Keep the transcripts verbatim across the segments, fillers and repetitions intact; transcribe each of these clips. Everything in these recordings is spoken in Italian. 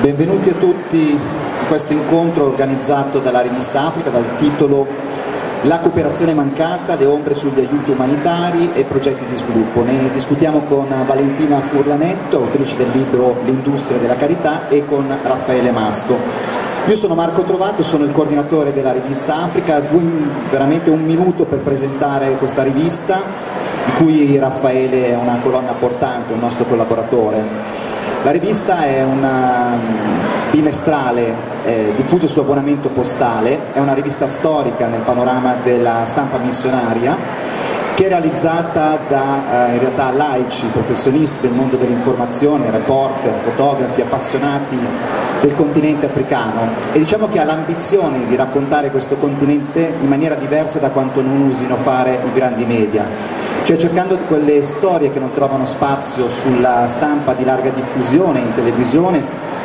Benvenuti a tutti a questo incontro organizzato dalla rivista Africa dal titolo La cooperazione mancata, le ombre sugli aiuti umanitari e progetti di sviluppo. Ne discutiamo con Valentina Furlanetto, autrice del libro L'Industria della Carità, e con Raffaele Masto. Io sono Marco Trovato, sono il coordinatore della rivista Africa. Due, veramente un minuto per presentare questa rivista, di cui Raffaele è una colonna portante, un nostro collaboratore. La rivista è una bimestrale eh, diffusa su abbonamento postale, è una rivista storica nel panorama della stampa missionaria che è realizzata da eh, in realtà laici, professionisti del mondo dell'informazione, reporter, fotografi, appassionati del continente africano, e diciamo che ha l'ambizione di raccontare questo continente in maniera diversa da quanto non usino fare i grandi media. Cioè cercando quelle storie che non trovano spazio sulla stampa di larga diffusione, in televisione,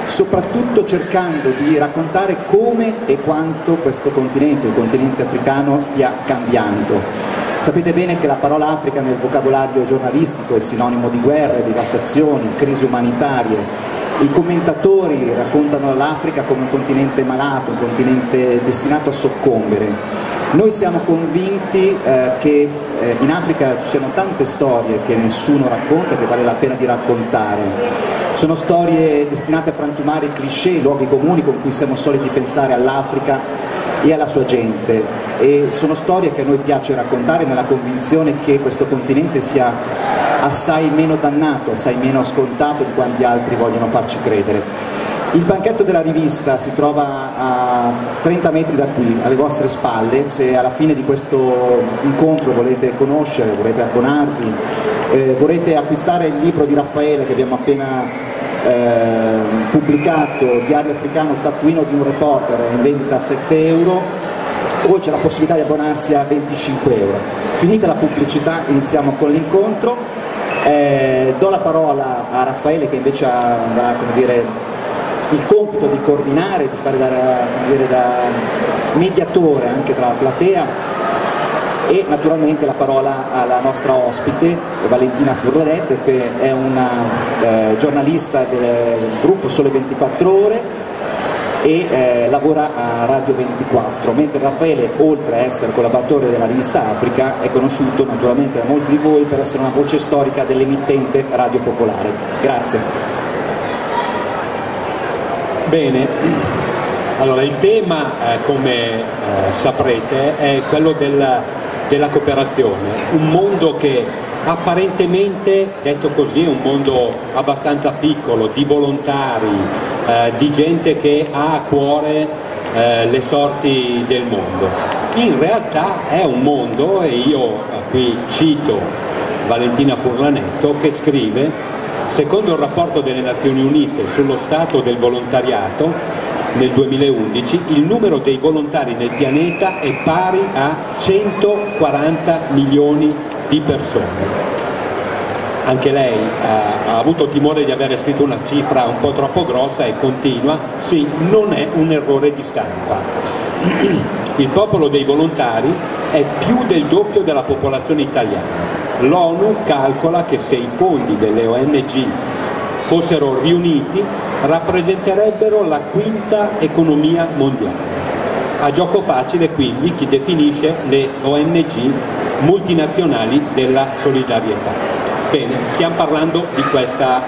soprattutto cercando di raccontare come e quanto questo continente, il continente africano, stia cambiando. Sapete bene che la parola Africa nel vocabolario giornalistico è sinonimo di guerre, devastazioni, crisi umanitarie. I commentatori raccontano l'Africa come un continente malato, un continente destinato a soccombere. Noi siamo convinti eh, che eh, in Africa ci siano tante storie che nessuno racconta, che vale la pena di raccontare. Sono storie destinate a frantumare i cliché, i luoghi comuni con cui siamo soliti pensare all'Africa e alla sua gente, e sono storie che a noi piace raccontare nella convinzione che questo continente sia assai meno dannato, assai meno scontato di quanti altri vogliono farci credere. Il banchetto della rivista si trova a trenta metri da qui, alle vostre spalle. Se alla fine di questo incontro volete conoscere, volete abbonarvi, eh, volete acquistare il libro di Raffaele che abbiamo appena eh, pubblicato, Diario Africano, taccuino di un reporter, in vendita a sette euro, o c'è la possibilità di abbonarsi a venticinque euro. Finita la pubblicità, iniziamo con l'incontro. Eh, do la parola a Raffaele, che invece andrà, come dire, il compito di coordinare, di fare da, dire, da mediatore anche tra la platea, e naturalmente la parola alla nostra ospite Valentina Furlanetto, che è una eh, giornalista del gruppo Sole ventiquattro Ore e eh, lavora a Radio ventiquattro, mentre Raffaele, oltre a essere collaboratore della rivista Africa, è conosciuto naturalmente da molti di voi per essere una voce storica dell'emittente Radio Popolare. Grazie. Bene, allora il tema, eh, come eh, saprete, è quello della, della cooperazione, un mondo che apparentemente, detto così, è un mondo abbastanza piccolo, di volontari, eh, di gente che ha a cuore eh, le sorti del mondo. In realtà è un mondo, e io qui cito Valentina Furlanetto, che scrive: secondo il rapporto delle Nazioni Unite sullo stato del volontariato nel duemilaundici, il numero dei volontari nel pianeta è pari a centoquaranta milioni di persone. Anche lei eh, ha avuto timore di aver scritto una cifra un po' troppo grossa e continua: sì, non è un errore di stampa. Il popolo dei volontari è più del doppio della popolazione italiana. L'ONU calcola che se i fondi delle O N G fossero riuniti rappresenterebbero la quinta economia mondiale. A gioco facile quindi chi definisce le O N G multinazionali della solidarietà. Bene, stiamo parlando di questa,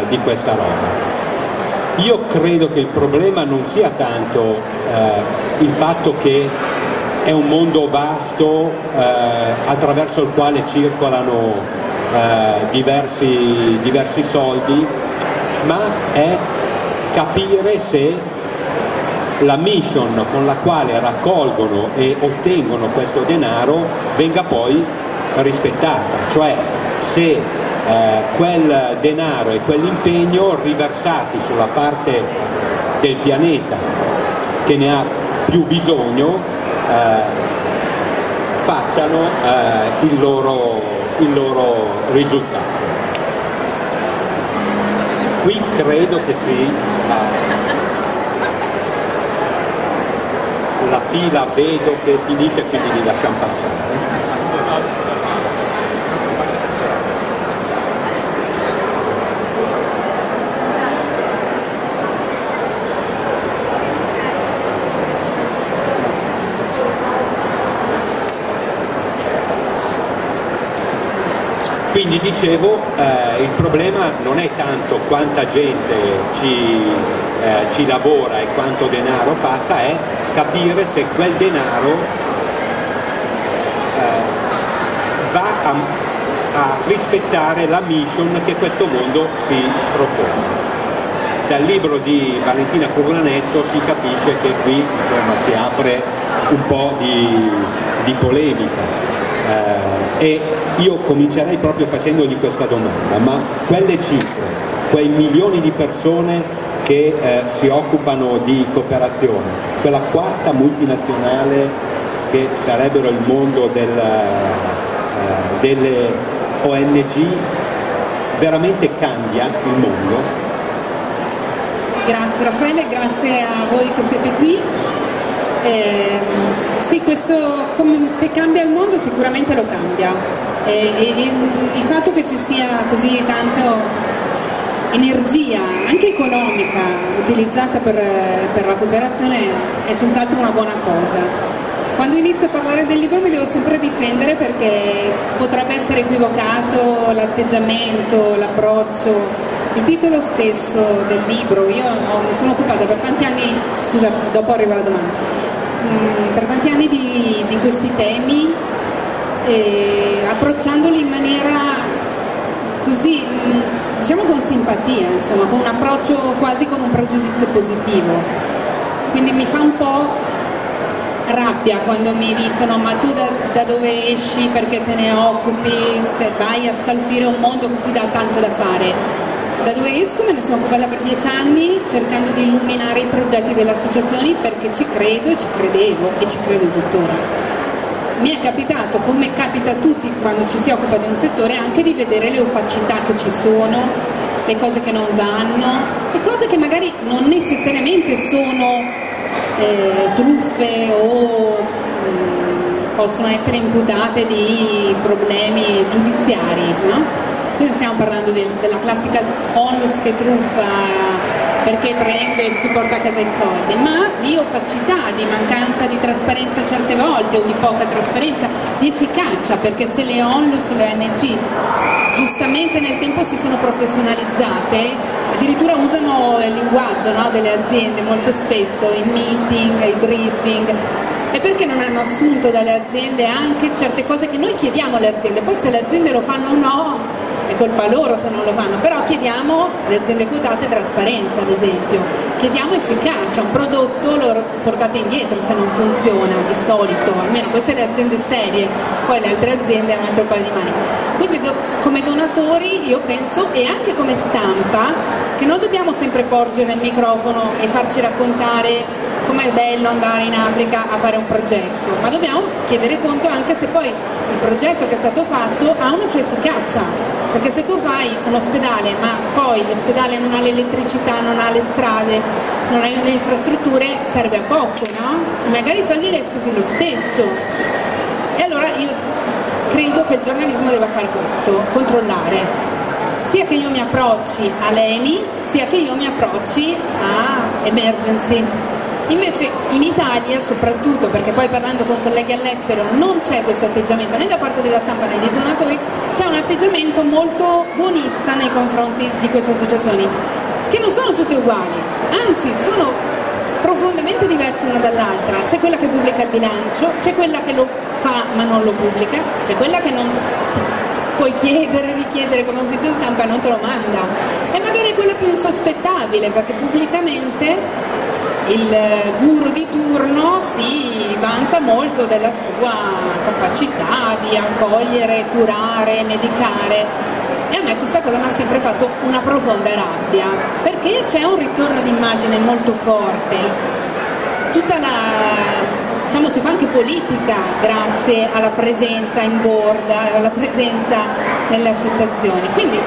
eh, di questa roba. Io credo che il problema non sia tanto eh, il fatto che è un mondo vasto eh, attraverso il quale circolano eh, diversi, diversi soldi, ma è capire se la mission con la quale raccolgono e ottengono questo denaro venga poi rispettata, cioè se eh, quel denaro e quell'impegno riversati sulla parte del pianeta che ne ha più bisogno Eh, facciano eh, il, loro, il loro risultato. Qui credo che sì, la, la fila vedo che finisce, quindi li lasciamo passare. Quindi dicevo, eh, il problema non è tanto quanta gente ci, eh, ci lavora e quanto denaro passa, è capire se quel denaro eh, va a, a rispettare la mission che questo mondo si propone. Dal libro di Valentina Furlanetto si capisce che qui, insomma, si apre un po' di, di polemica. Eh, e io comincerei proprio facendogli questa domanda: ma quelle cifre, quei milioni di persone che eh, si occupano di cooperazione, quella quarta multinazionale che sarebbero il mondo del, eh, delle O N G, veramente cambia il mondo? Grazie Raffaele, grazie a voi che siete qui. Eh... Sì, questo, se cambia il mondo sicuramente lo cambia, e, e, il fatto che ci sia così tanto energia, anche economica, utilizzata per, per la cooperazione è senz'altro una buona cosa. Quando inizio a parlare del libro mi devo sempre difendere, perché potrebbe essere equivocato l'atteggiamento, l'approccio, il titolo stesso del libro. Io mi sono occupata per tanti anni, scusa, dopo arriva la domanda, per tanti anni di, di questi temi, eh, approcciandoli in maniera così, diciamo, con simpatia, insomma, con un approccio quasi con un pregiudizio positivo. Quindi mi fa un po' rabbia quando mi dicono: ma tu da, da dove esci, perché te ne occupi, se vai a scalfire un mondo che si dà tanto da fare. Da dove esco? Me ne sono occupata per dieci anni cercando di illuminare i progetti delle associazioni, perché ci credo e ci credevo e ci credo tuttora. Mi è capitato, come capita a tutti quando ci si occupa di un settore, anche di vedere le opacità che ci sono, le cose che non vanno, le cose che magari non necessariamente sono eh, truffe o mh, possono essere imputate di problemi giudiziari, no? Qui non stiamo parlando del, della classica ONLUS che truffa perché prende e si porta a casa i soldi, ma di opacità, di mancanza di trasparenza certe volte, o di poca trasparenza, di efficacia, perché se le ONLUS e le O N G giustamente nel tempo si sono professionalizzate, addirittura usano il linguaggio, no, delle aziende molto spesso, i meeting, i briefing, e perché non hanno assunto dalle aziende anche certe cose che noi chiediamo alle aziende? Poi se le aziende lo fanno o no è colpa loro se non lo fanno, però chiediamo alle aziende quotate trasparenza, ad esempio, chiediamo efficacia, un prodotto lo portate indietro se non funziona, di solito, almeno queste le aziende serie, poi le altre aziende hanno un altro paio di maniche. Quindi do, come donatori io penso, e anche come stampa, che non dobbiamo sempre porgere il microfono e farci raccontare com'è bello andare in Africa a fare un progetto, ma dobbiamo chiedere conto anche se poi il progetto che è stato fatto ha una sua efficacia. Perché se tu fai un ospedale ma poi l'ospedale non ha l'elettricità, non ha le strade, non ha le infrastrutture, serve a poco, no? Magari i soldi li hai spesi lo stesso. E allora io credo che il giornalismo debba fare questo, controllare. Sia che io mi approcci a Leni, sia che io mi approcci a Emergency. Invece in Italia, soprattutto, perché poi parlando con colleghi all'estero non c'è questo atteggiamento né da parte della stampa né dei donatori, c'è un atteggiamento molto buonista nei confronti di queste associazioni, che non sono tutte uguali, anzi sono profondamente diverse una dall'altra. C'è quella che pubblica il bilancio, c'è quella che lo fa ma non lo pubblica, c'è quella che non puoi chiedere, richiedere come ufficio stampa e non te lo manda, e magari è quella più insospettabile, perché pubblicamente il guru di turno si vanta molto della sua capacità di accogliere, curare, medicare, e a me questa cosa mi ha sempre fatto una profonda rabbia, perché c'è un ritorno d'immagine molto forte. Tutta la, diciamo, si fa anche politica grazie alla presenza in board, alla presenza nelle associazioni. Quindi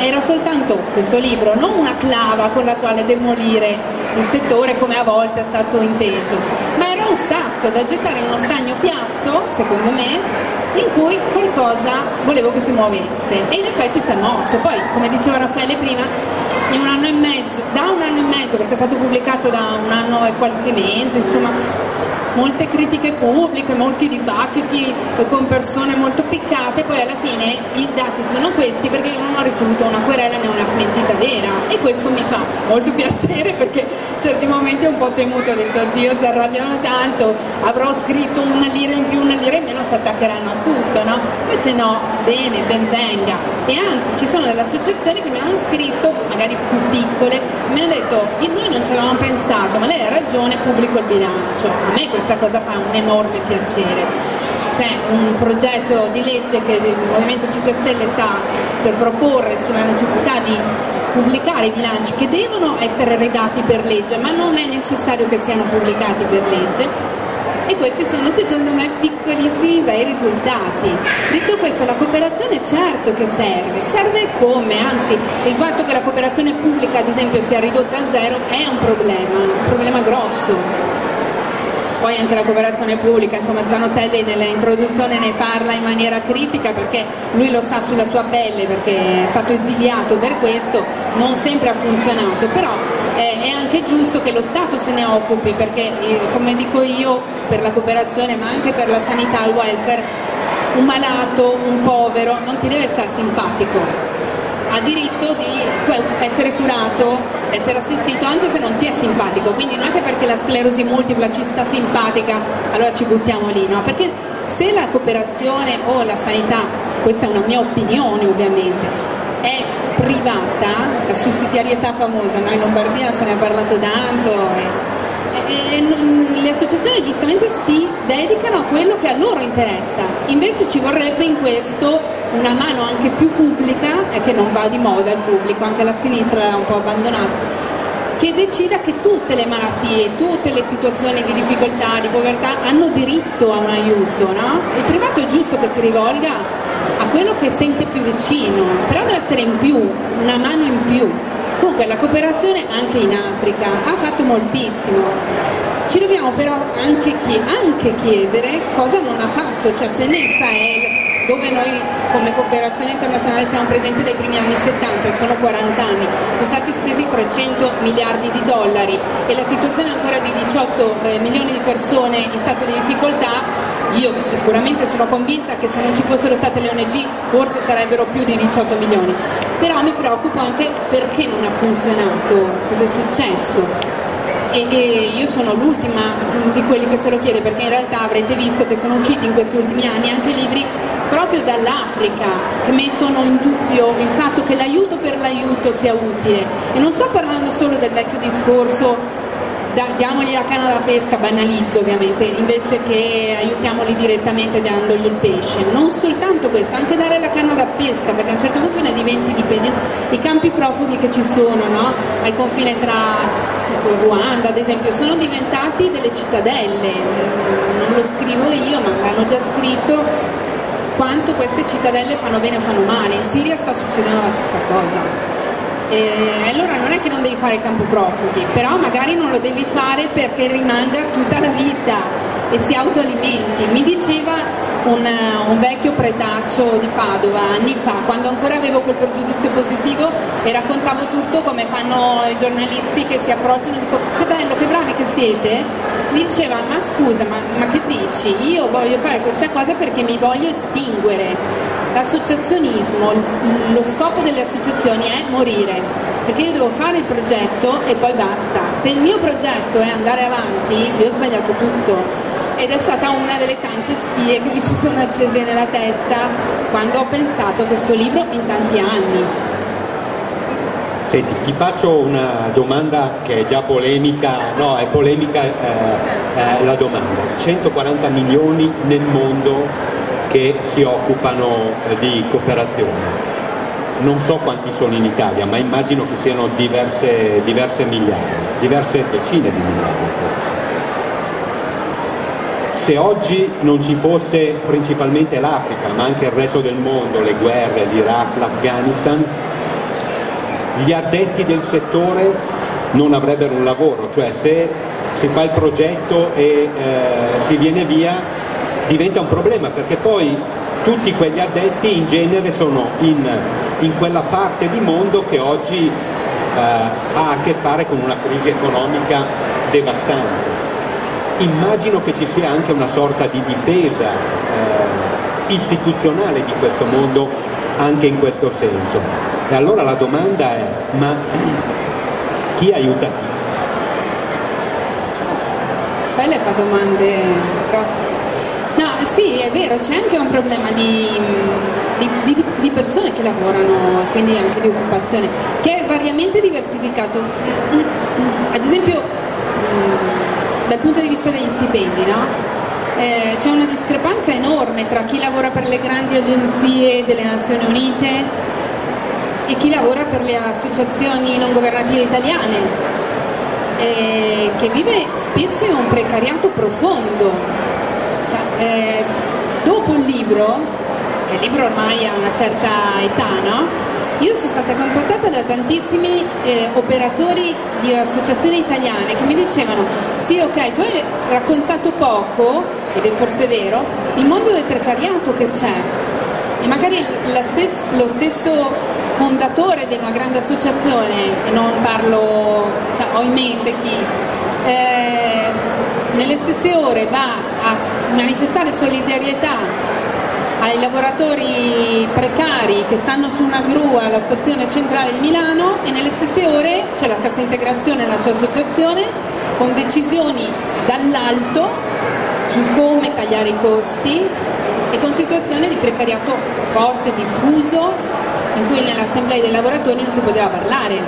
era soltanto questo libro, non una clava con la quale demolire il settore, come a volte è stato inteso, ma era un sasso da gettare in uno stagno piatto, secondo me, in cui qualcosa volevo che si muovesse, e in effetti si è mosso. Poi, come diceva Raffaele prima, in un anno e mezzo, da un anno e mezzo, perché è stato pubblicato da un anno e qualche mese, insomma, molte critiche pubbliche, molti dibattiti con persone molto piccate, poi alla fine i dati sono questi, perché io non ho ricevuto una querela né una smentita vera, e questo mi fa molto piacere, perché certi momenti ho un po' temuto, ho detto oddio si arrabbiano tanto, avrò scritto una lira in più, una lira in meno, si attaccheranno a tutto, no? Invece no, bene, ben venga. E anzi, ci sono delle associazioni che mi hanno scritto, magari più piccole, mi hanno detto noi non ci avevamo pensato, ma lei ha ragione, pubblico il bilancio. A me questa cosa fa un enorme piacere. C'è un progetto di legge che il Movimento cinque Stelle sta per proporre sulla necessità di pubblicare i bilanci, che devono essere redatti per legge, ma non è necessario che siano pubblicati per legge, e questi sono secondo me piccolissimi bei risultati. Detto questo, la cooperazione certo che serve, serve come? Anzi, il fatto che la cooperazione pubblica ad esempio sia ridotta a zero è un problema, un problema grosso. Poi anche la cooperazione pubblica, insomma Zanotelli nell'introduzione ne parla in maniera critica, perché lui lo sa sulla sua pelle, perché è stato esiliato per questo, non sempre ha funzionato, però eh, è anche giusto che lo Stato se ne occupi, perché eh, come dico io, per la cooperazione ma anche per la sanità, il welfare, un malato, un povero non ti deve star simpatico, ha diritto di essere curato, essere assistito anche se non ti è simpatico. Quindi non è che perché la sclerosi multipla ci sta simpatica allora ci buttiamo lì, no? Perché se la cooperazione o la sanità, questa è una mia opinione ovviamente, è privata, la sussidiarietà famosa, no? In Lombardia se ne è parlato tanto, e, e, e le associazioni giustamente si dedicano a quello che a loro interessa. Invece ci vorrebbe in questo una mano anche più pubblica, e che non va di moda il pubblico, anche la sinistra l'ha un po' abbandonato, che decida che tutte le malattie, tutte le situazioni di difficoltà, di povertà hanno diritto a un aiuto, no? Il privato è giusto che si rivolga a quello che sente più vicino, però deve essere in più, una mano in più. Comunque la cooperazione anche in Africa ha fatto moltissimo. Ci dobbiamo però anche, chie- anche chiedere cosa non ha fatto, cioè se nel Sahel, dove noi come cooperazione internazionale siamo presenti dai primi anni settanta, sono quaranta anni, sono stati spesi trecento miliardi di dollari e la situazione ancora di diciotto milioni di persone in stato di difficoltà, io sicuramente sono convinta che se non ci fossero state le O N G forse sarebbero più di diciotto milioni, però mi preoccupo anche perché non ha funzionato, cosa è successo. E, e io sono l'ultima di quelli che se lo chiede, perché in realtà avrete visto che sono usciti in questi ultimi anni anche libri proprio dall'Africa che mettono in dubbio il fatto che l'aiuto per l'aiuto sia utile, e non sto parlando solo del vecchio discorso da, diamogli la canna da pesca, banalizzo ovviamente, invece che aiutiamoli direttamente dandogli il pesce. Non soltanto questo, anche dare la canna da pesca, perché a un certo punto ne diventi dipendente. I campi profughi che ci sono, no? Al confine tra Ruanda ad esempio, sono diventati delle cittadelle, non lo scrivo io ma l'hanno già scritto, quanto queste cittadelle fanno bene o fanno male. In Siria sta succedendo la stessa cosa, e allora non è che non devi fare il campo profughi, però magari non lo devi fare perché rimanga tutta la vita e si autoalimenti. Mi diceva un, un vecchio pretaccio di Padova anni fa, quando ancora avevo quel pregiudizio positivo e raccontavo tutto come fanno i giornalisti che si approcciano e dico che bello, che bravi che siete, mi diceva ma scusa, ma, ma che dici, io voglio fare questa cosa perché mi voglio estinguere. L'associazionismo, lo scopo delle associazioni è morire, perché io devo fare il progetto e poi basta. Se il mio progetto è andare avanti, io ho sbagliato tutto. Ed è stata una delle tante spie che mi si sono accese nella testa quando ho pensato a questo libro in tanti anni. Senti, ti faccio una domanda che è già polemica, no, è polemica eh, eh, la domanda. centoquaranta milioni nel mondo che si occupano di cooperazione. Non so quanti sono in Italia, ma immagino che siano diverse, diverse migliaia, diverse decine di migliaia forse. Se oggi non ci fosse principalmente l'Africa, ma anche il resto del mondo, le guerre, l'Iraq, l'Afghanistan, gli addetti del settore non avrebbero un lavoro, cioè se si fa il progetto e eh, si viene via diventa un problema, perché poi tutti quegli addetti in genere sono in, in quella parte di mondo che oggi eh, ha a che fare con una crisi economica devastante. Immagino che ci sia anche una sorta di difesa eh, istituzionale di questo mondo anche in questo senso. E allora la domanda è: ma chi aiuta chi? Fai le fa domande grosse. No, sì, è vero, c'è anche un problema di, di, di, di persone che lavorano, quindi anche di occupazione, che è variamente diversificato. Ad esempio, dal punto di vista degli stipendi, no? Eh, c'è una discrepanza enorme tra chi lavora per le grandi agenzie delle Nazioni Unite e chi lavora per le associazioni non governative italiane, eh, che vive spesso in un precariato profondo. Cioè, eh, dopo il libro, che il libro ormai ha una certa età, no? Io sono stata contattata da tantissimi eh, operatori di associazioni italiane che mi dicevano: sì, ok, tu hai raccontato poco, ed è forse vero, il mondo del precariato che c'è, e magari la stes- lo stesso fondatore di una grande associazione, e non parlo, cioè, ho in mente chi, eh, nelle stesse ore va a manifestare solidarietà ai lavoratori precari che stanno su una gru alla stazione centrale di Milano, e nelle stesse ore c'è la cassa integrazione nella sua associazione con decisioni dall'alto su come tagliare i costi e con situazioni di precariato forte, diffuso, in cui nell'assemblea dei lavoratori non si poteva parlare.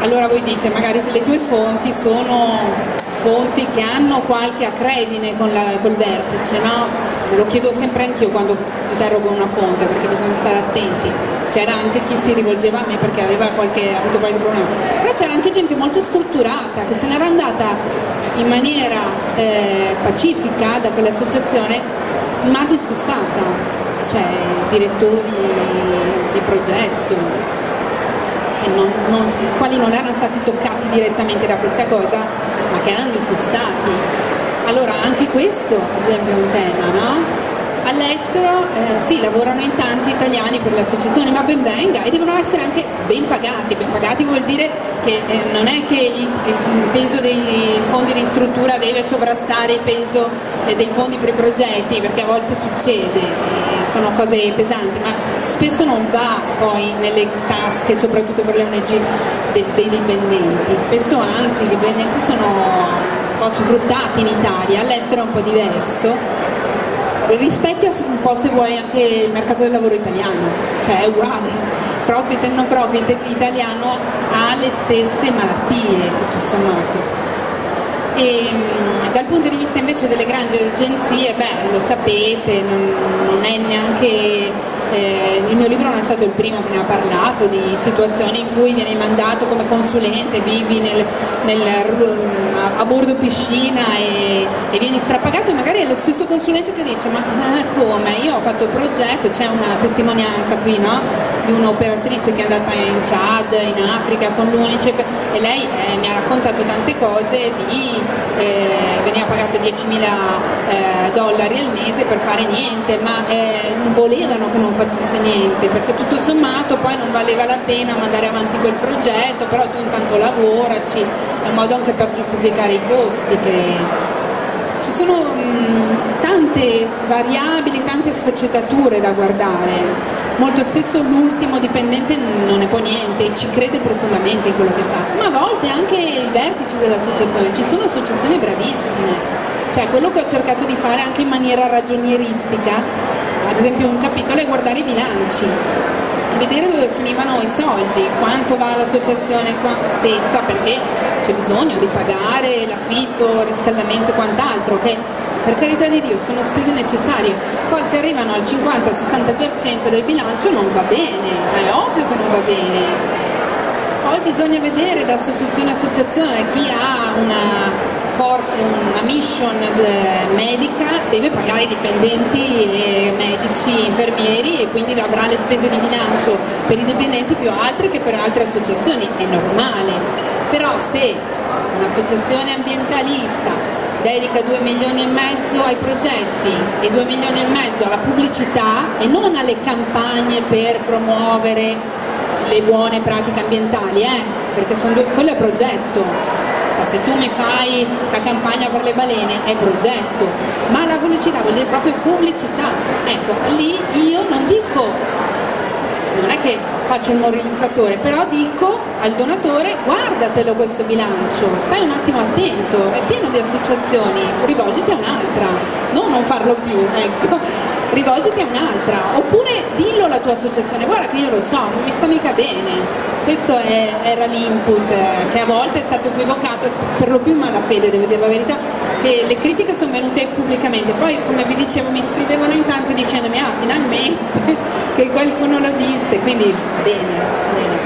Allora voi dite: magari le tue fonti sono fonti che hanno qualche accredine con la, col vertice, no? Me lo chiedo sempre anch'io quando interrogo una fonte, perché bisogna stare attenti. C'era anche chi si rivolgeva a me perché aveva qualche, avuto qualche problema, però c'era anche gente molto strutturata che se n'era andata in maniera eh, pacifica da quell'associazione, ma disgustata, cioè direttori di progetto che non, non, quali non erano stati toccati direttamente da questa cosa, ma che erano disgustati. Allora anche questo, ad esempio, è un tema, no? All'estero eh, sì, lavorano in tanti italiani per le associazioni, ma ben venga, e devono essere anche ben pagati. Ben pagati vuol dire che eh, non è che il, il peso dei fondi di struttura deve sovrastare il peso eh, dei fondi per i progetti, perché a volte succede, eh, sono cose pesanti, ma spesso non va poi nelle tasche, soprattutto per le O N G, de, dei dipendenti. Spesso anzi i dipendenti sono sfruttati in Italia, all'estero è un po' diverso, rispecchia un po', se vuoi, anche il mercato del lavoro italiano, cioè è uguale, profit e non profit italiano ha le stesse malattie tutto sommato. E dal punto di vista invece delle grandi agenzie, beh, lo sapete, non, non è neanche eh, il mio libro non è stato il primo che ne ha parlato di situazioni in cui viene mandato come consulente, vivi nel, nel, a bordo piscina e, e vieni strapagato, e magari è lo stesso consulente che dice: ma come, io ho fatto il progetto. C'è una testimonianza qui, no, di un'operatrice che è andata in Chad, in Africa, con l'UNICEF, e lei eh, mi ha raccontato tante cose di Eh, veniva pagata diecimila dollari al mese per fare niente, ma eh, volevano che non facesse niente, perché tutto sommato poi non valeva la pena mandare avanti quel progetto, però tu intanto lavoraci, è un modo anche per giustificare i costi. Che ci sono mh, tante variabili, tante sfaccettature da guardare. Molto spesso l'ultimo dipendente non ne può niente e ci crede profondamente in quello che fa, ma a volte anche i vertici dell'associazione, ci sono associazioni bravissime, cioè quello che ho cercato di fare anche in maniera ragionieristica, ad esempio un capitolo è guardare i bilanci, vedere dove finivano i soldi, quanto va l'associazione stessa, perché c'è bisogno di pagare l'affitto, il riscaldamento e quant'altro, che per carità di Dio sono spese necessarie. Poi se arrivano al cinquanta sessanta per cento del bilancio non va bene, è ovvio che non va bene. Poi bisogna vedere da associazione a associazione, chi ha una, forte, una mission medica deve pagare i dipendenti, e medici, infermieri, e quindi avrà le spese di bilancio per i dipendenti più alte che per altre associazioni, è normale. Però se un'associazione ambientalista dedica due milioni e mezzo ai progetti e due milioni e mezzo alla pubblicità e non alle campagne per promuovere le buone pratiche ambientali, eh? Perché sono due, quello è progetto. Se tu mi fai la campagna per le balene è progetto, ma la pubblicità vuol dire proprio pubblicità. Ecco, lì io non dico, non è che faccio un moralizzatore, però dico al donatore: guardatelo questo bilancio, stai un attimo attento, è pieno di associazioni, rivolgiti a un'altra, no, non farlo più, ecco, rivolgiti a un'altra, oppure dillo alla tua associazione: guarda che io lo so, non mi sta mica bene. Questo è, era l'input che a volte è stato equivocato, per lo più in malafede, devo dire la verità, che le critiche sono venute pubblicamente. Poi, come vi dicevo, mi scrivevano intanto dicendomi: ah, finalmente che qualcuno lo dice, quindi bene, bene.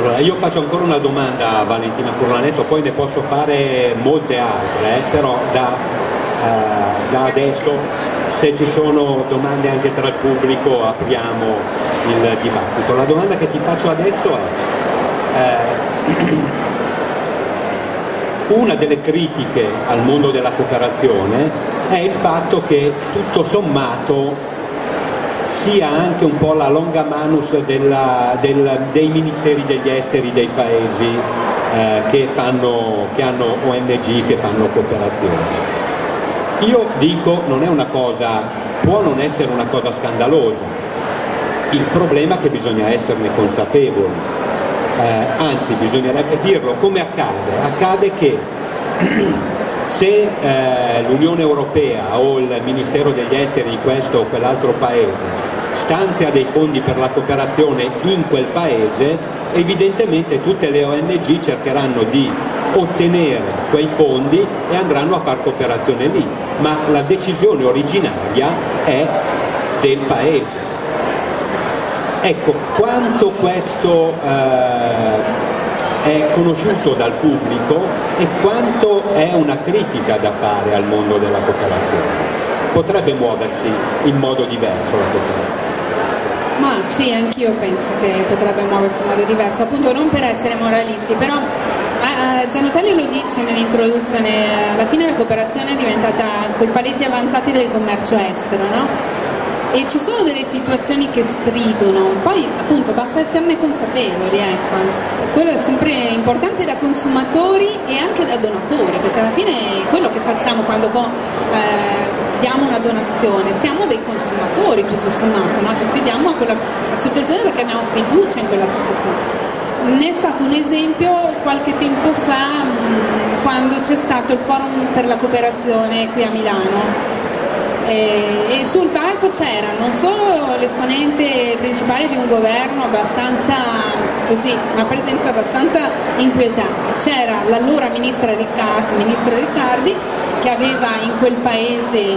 Allora, io faccio ancora una domanda a Valentina Furlanetto, poi ne posso fare molte altre, eh, però da, eh, da adesso... Se ci sono domande anche tra il pubblico apriamo il dibattito. La domanda che ti faccio adesso è eh, una delle critiche al mondo della cooperazione è il fatto che tutto sommato sia anche un po' la longa manus della, del, dei ministeri degli esteri dei paesi eh, che, fanno, che hanno O N G, che fanno cooperazione. Io dico, non è una cosa, può non essere una cosa scandalosa, il problema è che bisogna esserne consapevoli, eh, anzi bisognerebbe dirlo. Come accade? Accade che se eh, l'Unione Europea o il Ministero degli Esteri di questo o quell'altro paese stanzia dei fondi per la cooperazione in quel paese, evidentemente tutte le O N G cercheranno di ottenere quei fondi e andranno a far cooperazione lì, ma la decisione originaria è del paese. Ecco, quanto questo eh, è conosciuto dal pubblico e quanto è una critica da fare al mondo della cooperazione? Potrebbe muoversi in modo diverso la cooperazione? Ma sì, anch'io penso che potrebbe muoversi in modo diverso, appunto non per essere moralisti, però Eh, Zanotelli lo dice nell'introduzione, alla fine la cooperazione è diventata quei paletti avanzati del commercio estero, no? E ci sono delle situazioni che stridono, poi appunto basta esserne consapevoli, ecco. Quello è sempre importante da consumatori e anche da donatori, perché alla fine è quello che facciamo quando eh, diamo una donazione, siamo dei consumatori tutto sommato, no? Ci affidiamo a quell'associazione perché abbiamo fiducia in quell'associazione. Ne è stato un esempio qualche tempo fa mh, quando c'è stato il forum per la cooperazione qui a Milano e, e sul palco c'era non solo l'esponente principale di un governo abbastanza così, una presenza abbastanza inquietante, c'era l'allora ministra Riccardi, ministro Riccardi, che aveva in quel paese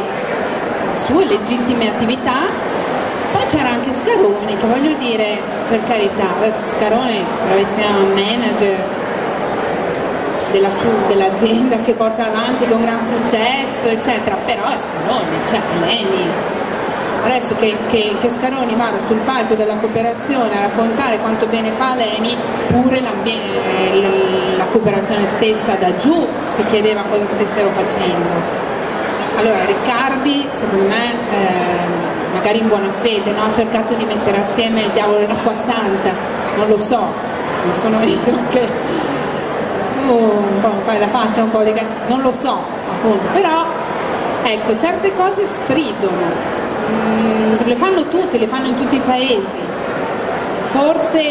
sue legittime attività. Poi c'era anche Scaroni, che voglio dire, per carità, adesso Scaroni, bravissima manager della sud, dell'azienda che porta avanti con gran successo, eccetera, però è Scaroni, cioè Leni. Adesso che, che, che Scaroni vada sul palco della cooperazione a raccontare quanto bene fa Leni, pure la cooperazione stessa da giù si chiedeva cosa stessero facendo. Allora Riccardi, secondo me, eh, magari in buona fede, no? Ha cercato di mettere assieme il diavolo e l'acqua santa, non lo so, non sono io che tu un po' fai la faccia un po' di... non lo so, appunto, però ecco, certe cose stridono, mm, le fanno tutti, le fanno in tutti i paesi, forse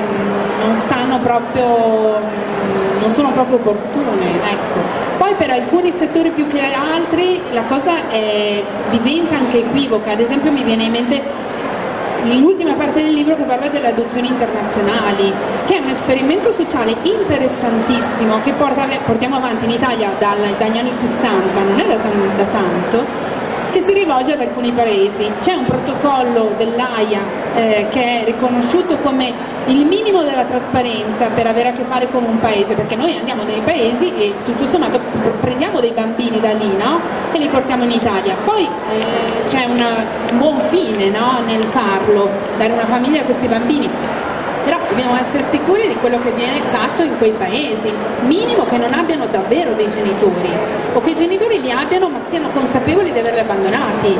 mm, non sanno proprio, mm, non sono proprio opportune, ecco. Poi per alcuni settori più che altri la cosa è, diventa anche equivoca. Ad esempio mi viene in mente l'ultima parte del libro che parla delle adozioni internazionali, che è un esperimento sociale interessantissimo che porta, portiamo avanti in Italia dalla, dagli anni sessanta, non è da, da tanto, che si rivolge ad alcuni paesi. C'è un protocollo dell'AIA eh, che è riconosciuto come il minimo della trasparenza per avere a che fare con un paese, perché noi andiamo nei paesi e tutto sommato prendiamo dei bambini da lì, no? E li portiamo in Italia. Poi eh, c'è una, un buon fine, no? Nel farlo, dare una famiglia a questi bambini. Però Dobbiamo essere sicuri di quello che viene fatto in quei paesi, minimo che non abbiano davvero dei genitori o che i genitori li abbiano ma siano consapevoli di averli abbandonati.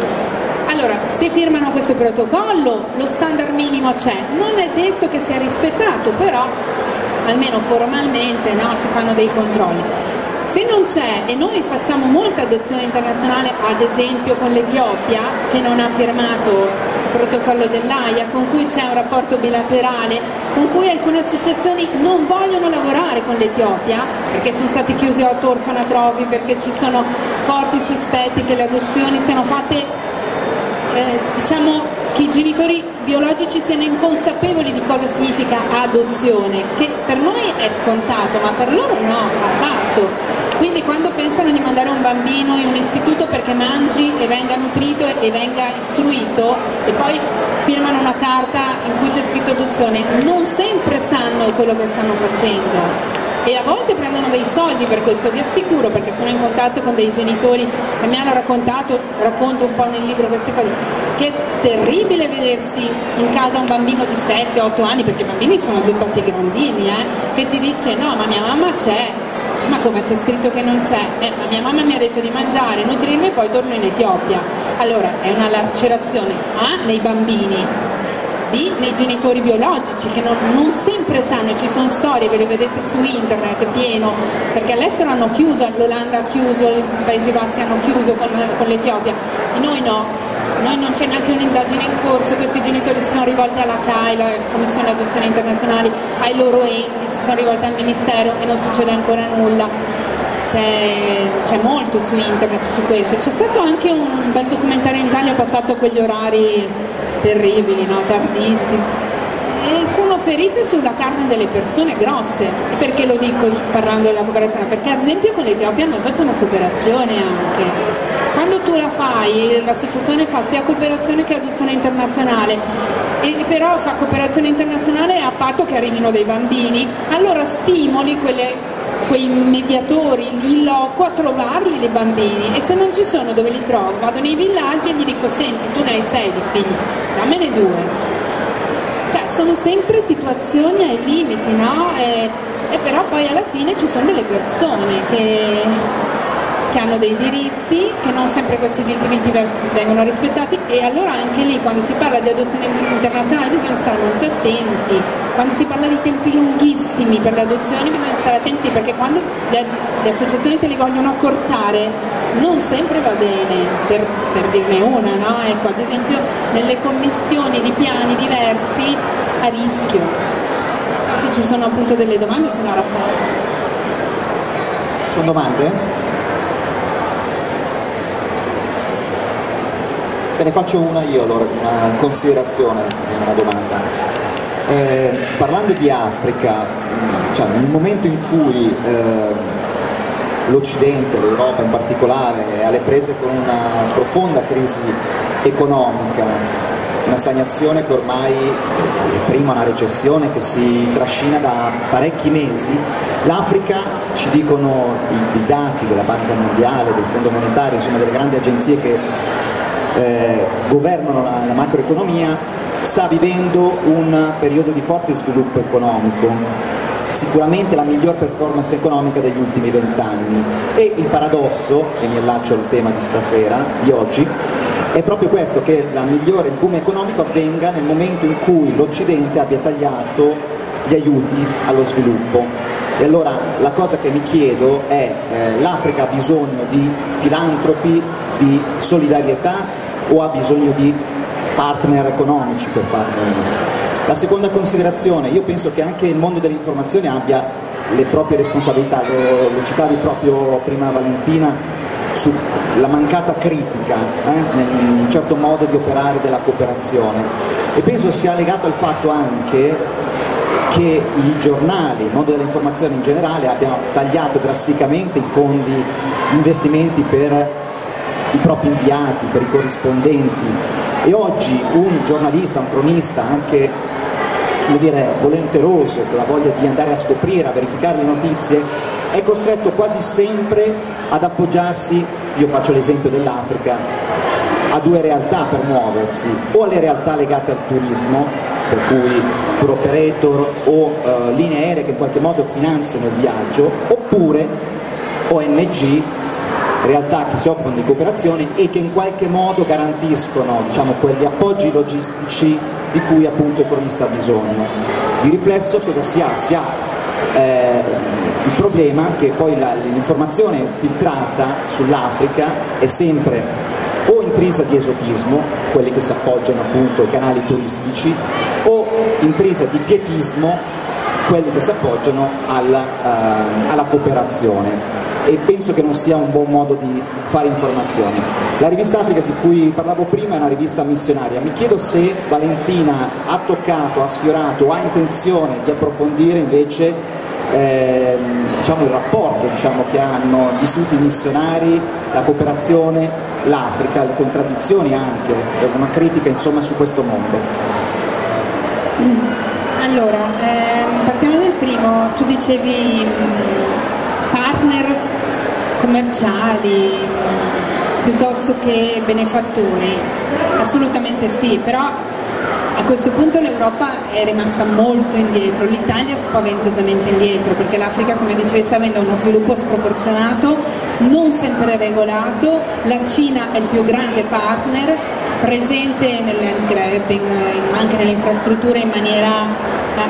Allora, se firmano questo protocollo, lo standard minimo c'è, non è detto che sia rispettato, però almeno formalmente no, si fanno dei controlli. Se non c'è, e noi facciamo molta adozione internazionale, ad esempio con l'Etiopia, che non ha firmato protocollo dell'AIA, con cui c'è un rapporto bilaterale, con cui alcune associazioni non vogliono lavorare con l'Etiopia perché sono stati chiusi otto orfanotrofi, perché ci sono forti sospetti che le adozioni siano fatte, eh, diciamo che i genitori biologici siano inconsapevoli di cosa significa adozione, che per noi è scontato ma per loro no, affatto. Quindi quando pensano di mandare un bambino in un istituto perché mangi e venga nutrito e venga istruito, e poi firmano una carta in cui c'è scritto adozione, non sempre sanno di quello che stanno facendo e a volte prendono dei soldi per questo, vi assicuro, perché sono in contatto con dei genitori che mi hanno raccontato, racconto un po' nel libro queste cose, che è terribile vedersi in casa un bambino di sette otto anni, perché i bambini sono adottati grandini, eh, che ti dice no, ma mia mamma c'è. Ma come, c'è scritto che non c'è? Eh, ma mia mamma mi ha detto di mangiare, nutrirmi e poi torno in Etiopia. Allora, è una lacerazione A nei bambini, B nei genitori biologici che non, non sempre sanno, ci sono storie, ve le vedete su internet, pieno, perché all'estero hanno chiuso, l'Olanda ha chiuso, i Paesi Bassi hanno chiuso con, con l'Etiopia, e noi no. Noi non c'è neanche un'indagine in corso, questi genitori si sono rivolti alla C A I, la Commissione Adozione Internazionale, ai loro enti, si sono rivolti al Ministero e non succede ancora nulla. C'è, c'è molto su internet su questo. C'è stato anche un bel documentario in Italia passato a quegli orari terribili, no? Tardissimi. E sono ferite sulla carne delle persone grosse. E perché lo dico parlando della cooperazione? Perché ad esempio con l'Etiopia noi facciamo cooperazione anche. Quando tu la fai, l'associazione fa sia cooperazione che adozione internazionale, e però fa cooperazione internazionale a patto che arrivino dei bambini, allora stimoli quelle, quei mediatori in loco a trovarli i bambini, e se non ci sono dove li trovo? Vado nei villaggi e gli dico senti, tu ne hai sei di figli, dammene due. Cioè sono sempre situazioni ai limiti, no? E, e però poi alla fine ci sono delle persone che... che hanno dei diritti, che non sempre questi diritti vengono rispettati, e allora anche lì quando si parla di adozione internazionale bisogna stare molto attenti, quando si parla di tempi lunghissimi per le adozioni bisogna stare attenti, perché quando le, le associazioni te li vogliono accorciare non sempre va bene, per, per dirne una, no? Ecco, ad esempio nelle commissioni di piani diversi a rischio, non so se ci sono appunto delle domande, se no Raffaele. Sono domande? Ve ne faccio una io allora, una considerazione e una domanda. Eh, parlando di Africa, diciamo, nel momento in cui eh, l'Occidente, l'Europa in particolare, è alle prese con una profonda crisi economica, una stagnazione che ormai è prima una recessione che si trascina da parecchi mesi, l'Africa, ci dicono i, i dati della Banca Mondiale, del Fondo Monetario, insomma delle grandi agenzie che Eh, governano la, la macroeconomia, sta vivendo un periodo di forte sviluppo economico, sicuramente la miglior performance economica degli ultimi vent'anni, e il paradosso, e mi allaccio al tema di stasera, di oggi, è proprio questo, che la migliore, il boom economico avvenga nel momento in cui l'Occidente abbia tagliato gli aiuti allo sviluppo. E allora la cosa che mi chiedo è, eh, l'Africa ha bisogno di filantropi, di solidarietà, o ha bisogno di partner economici per farlo? La seconda considerazione, io penso che anche il mondo dell'informazione abbia le proprie responsabilità, lo, lo citavi proprio prima Valentina, sulla mancata critica, eh, nel, in un certo modo di operare della cooperazione, e penso sia legato al fatto anche che i giornali, il mondo dell'informazione in generale, abbiano tagliato drasticamente i fondi, gli investimenti per i propri inviati, per i corrispondenti, e oggi un giornalista, un cronista anche, come dire, volenteroso, con la voglia di andare a scoprire, a verificare le notizie, è costretto quasi sempre ad appoggiarsi, io faccio l'esempio dell'Africa, a due realtà per muoversi, o alle realtà legate al turismo, per cui tour operator o eh, linee aeree che in qualche modo finanziano il viaggio, oppure O N G, realtà che si occupano di cooperazione e che in qualche modo garantiscono, diciamo, quegli appoggi logistici di cui appunto il cronista ha bisogno. Di riflesso cosa si ha? Si ha eh, il problema che poi la, l'informazione filtrata sull'Africa è sempre o intrisa di esotismo, quelli che si appoggiano appunto ai canali turistici, o intrisa di pietismo, quelli che si appoggiano alla, eh, alla cooperazione. E penso che non sia un buon modo di fare informazione. La rivista Africa di cui parlavo prima è una rivista missionaria. Mi chiedo se Valentina ha toccato, ha sfiorato, ha intenzione di approfondire invece eh, diciamo il rapporto diciamo, che hanno gli istituti missionari, la cooperazione, l'Africa, le contraddizioni anche, una critica insomma su questo mondo. Allora, ehm, partiamo dal primo, tu dicevi partner commerciali piuttosto che benefattori. Assolutamente sì, però a questo punto l'Europa è rimasta molto indietro, l'Italia spaventosamente indietro, perché l'Africa, come dicevi, sta avendo uno sviluppo sproporzionato, non sempre regolato. La Cina è il più grande partner, presente nel land grabbing, anche nelle infrastrutture in maniera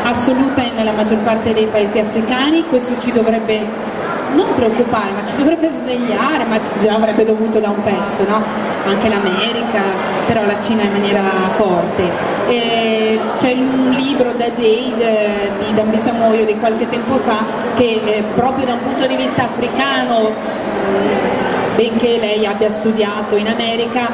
assoluta nella maggior parte dei paesi africani. Questo ci dovrebbe non preoccupare, ma ci dovrebbe svegliare, ma già avrebbe dovuto da un pezzo, no? Anche l'America, però la Cina in maniera forte. E c'è un libro da Dade di Dambisa Moyo di qualche tempo fa che eh, proprio da un punto di vista africano, benché lei abbia studiato in America,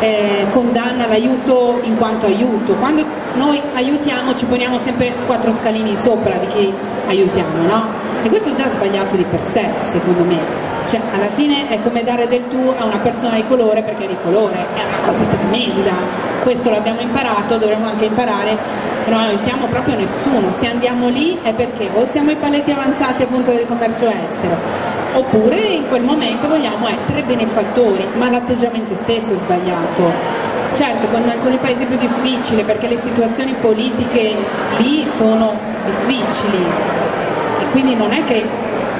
eh, condanna l'aiuto in quanto aiuto. Quando noi aiutiamo ci poniamo sempre quattro scalini sopra di chi aiutiamo, no? E questo è già sbagliato di per sé, secondo me. Cioè, alla fine è come dare del tu a una persona di colore perché è di colore, è una cosa tremenda. Questo l'abbiamo imparato, dovremmo anche imparare che non aiutiamo proprio nessuno. Se andiamo lì è perché o siamo i paletti avanzati appunto del commercio estero, oppure in quel momento vogliamo essere benefattori, ma l'atteggiamento stesso è sbagliato. Certo, con alcuni paesi è più difficile perché le situazioni politiche lì sono difficili. Quindi non è che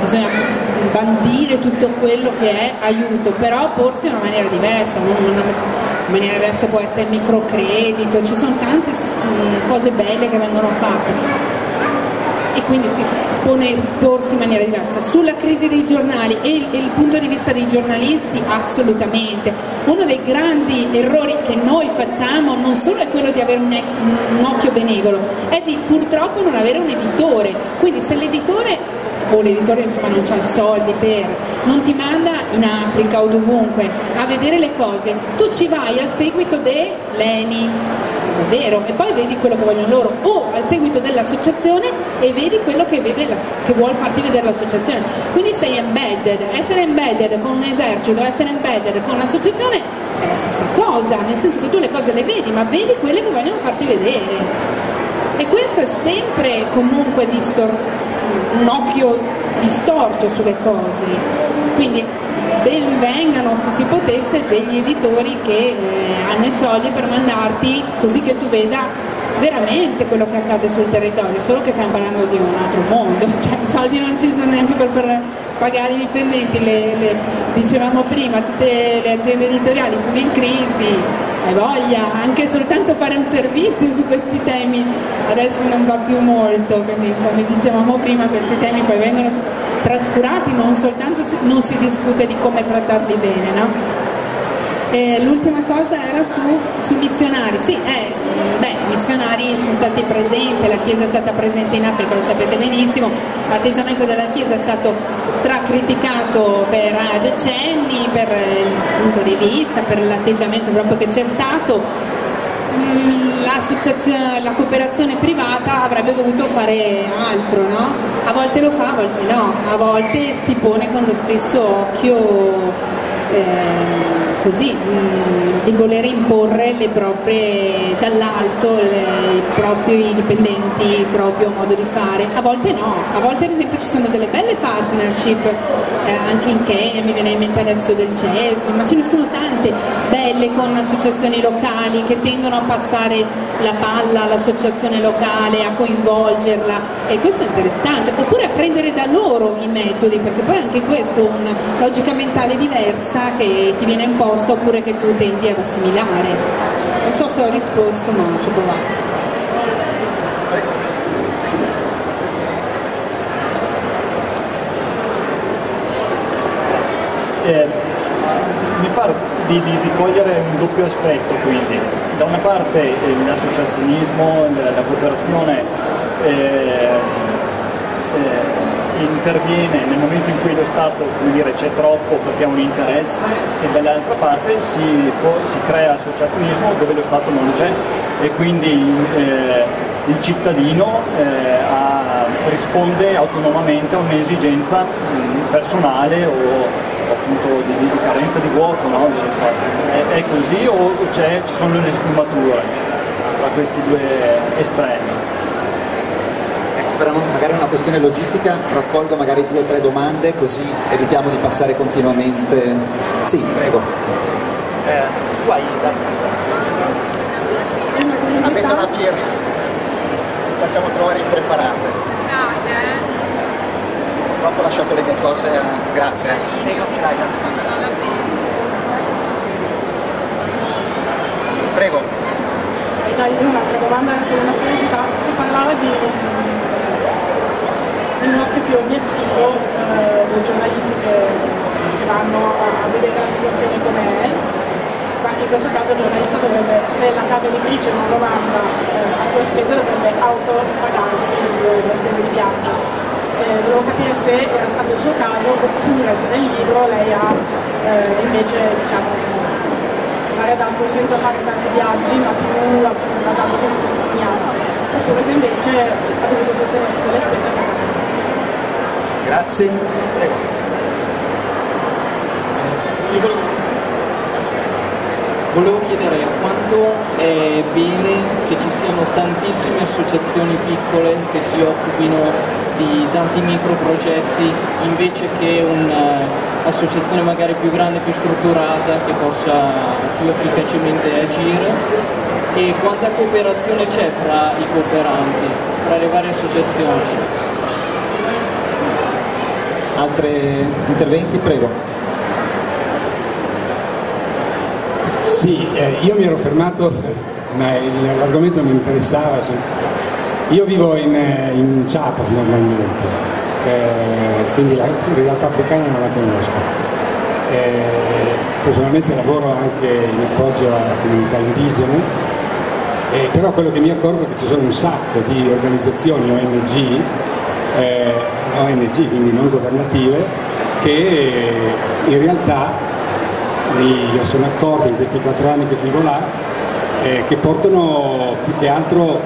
bisogna bandire tutto quello che è aiuto, però porsi in una maniera diversa. Una maniera diversa può essere il microcredito, ci sono tante cose belle che vengono fatte e quindi si pone, porsi in maniera diversa. Sulla crisi dei giornali e il, e il punto di vista dei giornalisti, assolutamente. Uno dei grandi errori che noi facciamo non solo è quello di avere un, un occhio benevolo, è di purtroppo non avere un editore. Quindi se l'editore o l'editore insomma non c'ha i soldi per, non ti manda in Africa o dovunque a vedere le cose, tu ci vai al seguito de Leni, vero, e poi vedi quello che vogliono loro, o al seguito dell'associazione e vedi quello che, vede la, che vuol farti vedere l'associazione. Quindi sei embedded, essere embedded con un esercito, essere embedded con un'associazione è la stessa cosa, nel senso che tu le cose le vedi, ma vedi quelle che vogliono farti vedere. E questo è sempre comunque distor- un occhio distorto sulle cose. Quindi ben vengano, se si potesse, degli editori che eh, hanno i soldi per mandarti così che tu veda veramente quello che accade sul territorio, solo che stiamo parlando di un altro mondo, cioè i soldi non ci sono neanche per, per pagare i dipendenti, le, le, dicevamo prima, tutte le aziende editoriali sono in crisi, hai voglia, anche soltanto fare un servizio su questi temi adesso non va più molto, quindi come dicevamo prima questi temi poi vengono trascurati, non soltanto si, non si discute di come trattarli bene, no? Eh, l'ultima cosa era su, su missionari, sì, eh, beh, i missionari sono stati presenti, la Chiesa è stata presente in Africa, lo sapete benissimo, l'atteggiamento della Chiesa è stato stracriticato per eh, decenni, per eh, il punto di vista, per l'atteggiamento proprio che c'è stato. Mm, l'associazione, la cooperazione privata avrebbe dovuto fare altro, no? A volte lo fa, a volte no, a volte si pone con lo stesso occhio. Eh, così mh, di voler imporre le proprie, dall'alto le, i propri dipendenti, il proprio modo di fare. A volte no, a volte ad esempio ci sono delle belle partnership, eh, anche in Kenya mi viene in mente adesso del C E S M, ma ce ne sono tante belle con associazioni locali che tendono a passare la palla all'associazione locale, a coinvolgerla, e questo è interessante, oppure a prendere da loro i metodi, perché poi anche questo è una logica mentale diversa che ti viene imposta oppure che tu tendi ad assimilare. Non so se ho risposto, ma ci ho provato. Eh, mi pare di, di, di cogliere un doppio aspetto, quindi da una parte l'associazionismo, la cooperazione eh, eh, interviene nel momento in cui lo Stato, come dire, c'è troppo perché ha un interesse, e dall'altra parte si, si crea associazionismo dove lo Stato non c'è e quindi eh, il cittadino eh, ha, risponde autonomamente a un'esigenza mh, personale o appunto di, di, di carenza di vuoto, no? È, è così o c'è, ci sono le sfumature tra questi due estremi? Per magari una questione logistica raccolgo magari due o tre domande, così evitiamo di passare continuamente. Sì, prego. Eh, tu hai da stare. Avete una birra, ci facciamo trovare impreparate. Scusate, eh. Purtroppo ho lasciato le mie cose, grazie. Prego, prego. Dai, un'altra domanda, se una curiosità, si parlava di un occhio più obiettivo eh, dei giornalisti che, che vanno a vedere la situazione com'è, ma in questo caso il giornalista dovrebbe, se la casa editrice non lo manda eh, a sua spesa, dovrebbe autopagarsi le spese di viaggio. Eh, volevo capire se era stato il suo caso oppure se nel libro lei ha eh, invece, diciamo, magari dato senza fare tanti viaggi ma più basato su testimonianze, oppure se invece ha dovuto sostenersi con le spese. Grazie. Prego. Io volevo chiedere quanto è bene che ci siano tantissime associazioni piccole che si occupino di tanti microprogetti invece che un'associazione magari più grande, più strutturata, che possa più efficacemente agire, e quanta cooperazione c'è fra i cooperanti, fra le varie associazioni. Altri interventi? Prego. Sì, eh, io mi ero fermato, ma il, l'argomento mi interessava. Io vivo in, in Chiapas normalmente, eh, quindi la realtà africana non la conosco. Eh, personalmente lavoro anche in appoggio alla comunità indigena, eh, però quello che mi accorgo è che ci sono un sacco di organizzazioni O N G, eh, O N G, quindi non governative, che in realtà mi, io sono accorto in questi quattro anni che vivo là, eh, che portano più che altro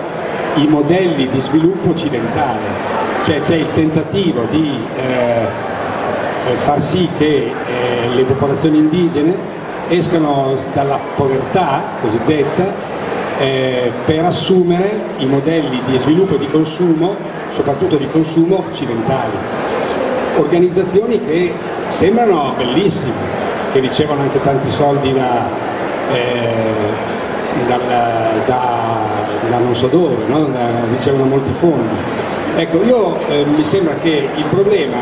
i modelli di sviluppo occidentale, cioè c'è il tentativo di eh, far sì che eh, le popolazioni indigene escano dalla povertà cosiddetta eh, per assumere i modelli di sviluppo e di consumo, soprattutto di consumo occidentali. Organizzazioni che sembrano bellissime, che ricevono anche tanti soldi da, eh, da, da, da non so dove, no? Da, ricevono molti fondi. Ecco, io eh, mi sembra che il problema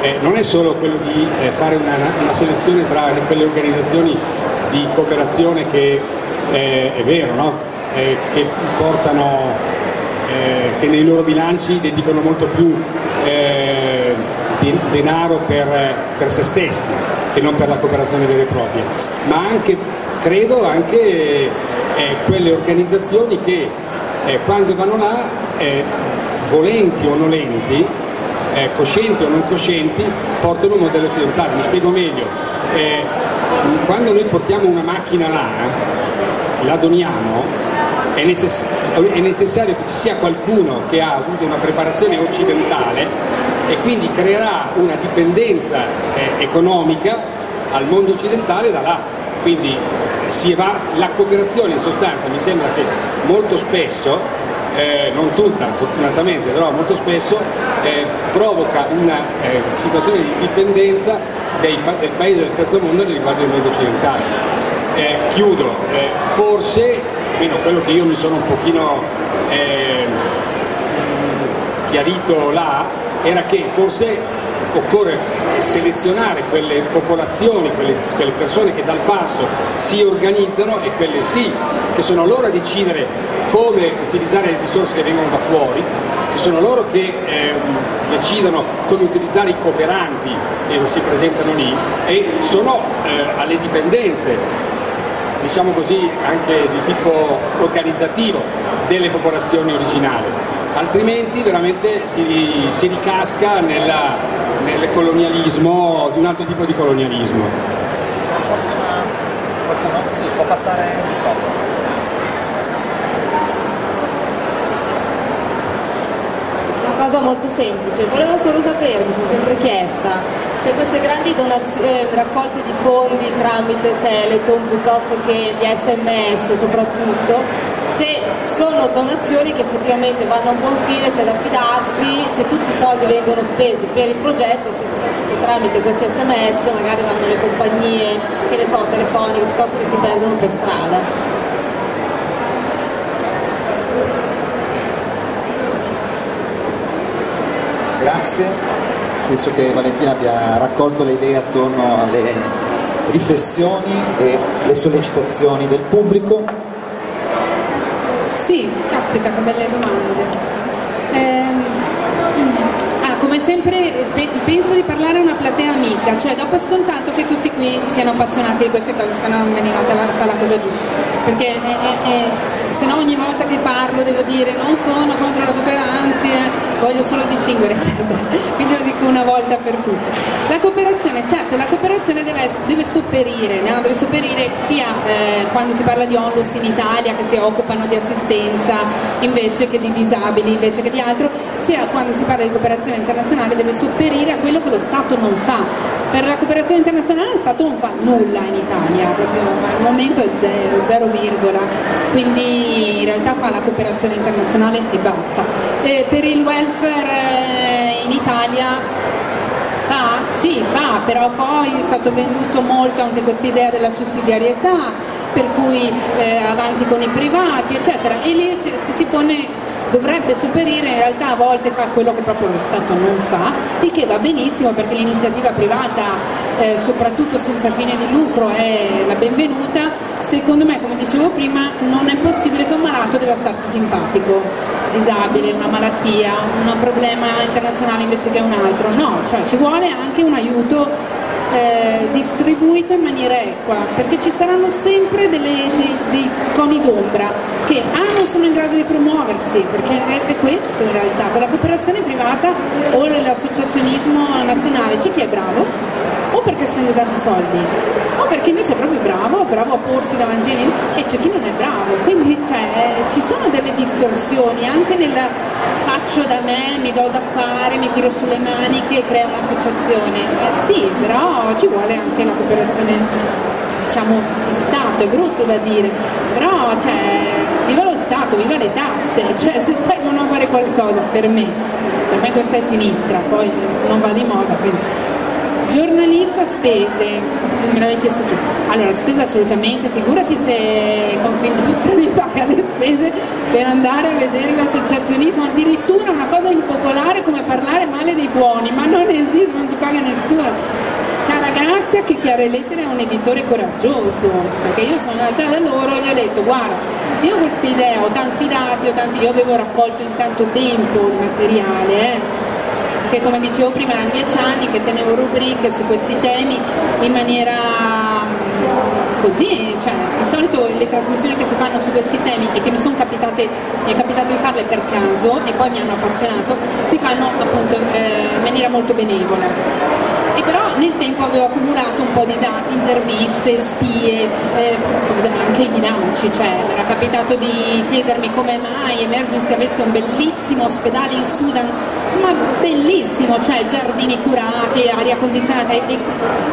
eh, non è solo quello di eh, fare una, una selezione tra quelle organizzazioni di cooperazione che eh, è vero, no? eh, che portano, Eh, che nei loro bilanci dedicano molto più eh, di, denaro per, per se stessi che non per la cooperazione vera e propria, ma anche, credo, anche eh, quelle organizzazioni che eh, quando vanno là, eh, volenti o nolenti, eh, coscienti o non coscienti, portano un modello occidentale. Mi spiego meglio, eh, quando noi portiamo una macchina là, la doniamo, è necessario è necessario che ci sia qualcuno che ha avuto una preparazione occidentale e quindi creerà una dipendenza eh, economica al mondo occidentale da là. quindi si va, la cooperazione in sostanza mi sembra che molto spesso, eh, non tutta fortunatamente, però molto spesso eh, provoca una eh, situazione di dipendenza dei, del paese del terzo mondo riguardo al mondo occidentale. Eh, chiudo, eh, forse, almeno quello che io mi sono un pochino eh, chiarito là, era che forse occorre selezionare quelle popolazioni, quelle, quelle persone che dal basso si organizzano, e quelle sì, che sono loro a decidere come utilizzare le risorse che vengono da fuori, che sono loro che eh, decidono come utilizzare i cooperanti che si presentano lì, e sono eh, alle dipendenze, diciamo così, anche di tipo organizzativo delle popolazioni originali, altrimenti veramente si, si ricasca nella... nel colonialismo, di un altro tipo di colonialismo. Forse qualcuno sì, può passare il microfono. Una cosa molto semplice, volevo solo sapere, mi sono sempre chiesta, se queste grandi donazioni, raccolte di fondi tramite Teleton piuttosto che gli esse emme esse soprattutto, se sono donazioni che effettivamente vanno a buon fine, c'è cioè da fidarsi, se tutti i soldi vengono spesi per il progetto, se soprattutto tramite questi esse emme esse magari vanno le compagnie, che ne so, telefoniche, piuttosto che si perdono per strada. Grazie, penso che Valentina abbia raccolto le idee attorno alle riflessioni e le sollecitazioni del pubblico. Sì, caspita, che belle domande. Ehm, ah, come sempre pe- penso di parlare a una platea amica, cioè dopo scontato che tutti qui siano appassionati di queste cose, se no non venivate a fare la cosa giusta, perché eh, eh, se no ogni volta che parlo devo dire non sono contro la cooperazione, eh, voglio solo distinguere, eccetera. Quindi lo dico una volta per tutte. La cooperazione, certo, la cooperazione deve, deve sopperire, no? Deve sopperire sia eh, quando si parla di ONLUS in Italia, che si occupano di assistenza invece che di disabili, invece che di altro, sia quando si parla di cooperazione internazionale, deve sopperire a quello che lo Stato non fa. Per la cooperazione internazionale lo Stato non fa nulla in Italia, proprio al momento è zero, zero virgola, quindi in realtà fa la cooperazione internazionale e basta. E per il welfare in Italia... Ah, sì, fa, però poi è stato venduto molto anche questa idea della sussidiarietà, per cui eh, avanti con i privati, eccetera, e lì si pone, dovrebbe superire, in realtà a volte fa quello che proprio lo Stato non fa, il che va benissimo, perché l'iniziativa privata, eh, soprattutto senza fine di lucro, è la benvenuta. Secondo me, come dicevo prima, non è possibile che un malato debba starti simpatico, disabile, una malattia, un problema internazionale invece che un altro, no, cioè ci vuole anche un aiuto eh, distribuito in maniera equa, perché ci saranno sempre delle, dei, dei coni d'ombra che ah, non sono in grado di promuoversi, perché è questo in realtà, con la cooperazione privata o l'associazionismo nazionale c'è chi è bravo, o perché spende tanti soldi, o perché invece è proprio bravo, bravo a porsi davanti a me, e c'è chi non è bravo, quindi cioè, ci sono delle distorsioni anche nel faccio da me, mi do da fare, mi tiro sulle maniche e creo un'associazione, eh, sì, però ci vuole anche la cooperazione, diciamo, di Stato, è brutto da dire, però cioè, viva lo Stato, viva le tasse, cioè se servono a fare qualcosa, per me, per me questa è sinistra, poi non va di moda, quindi... Giornalista, spese, me l'avevi chiesto tu. Allora, spese assolutamente, figurati se Confindustria mi paga le spese per andare a vedere l'associazionismo, addirittura una cosa impopolare come parlare male dei buoni, ma non esiste, non ti paga nessuno. Cara grazia che Chiarelettere è un editore coraggioso, perché io sono andata da loro e gli ho detto guarda, io ho questa idea, ho tanti dati, ho tanti, io avevo raccolto in tanto tempo il materiale, eh. Che come dicevo prima erano dieci anni che tenevo rubriche su questi temi in maniera così, cioè di solito le trasmissioni che si fanno su questi temi e che mi sono capitate, mi è capitato di farle per caso e poi mi hanno appassionato, si fanno appunto eh, in maniera molto benevola. E però nel tempo avevo accumulato un po' di dati, interviste, spie, eh, anche i bilanci, cioè era capitato di chiedermi come mai Emergency avesse un bellissimo ospedale in Sudan, ma bellissimo, cioè giardini curati, aria condizionata e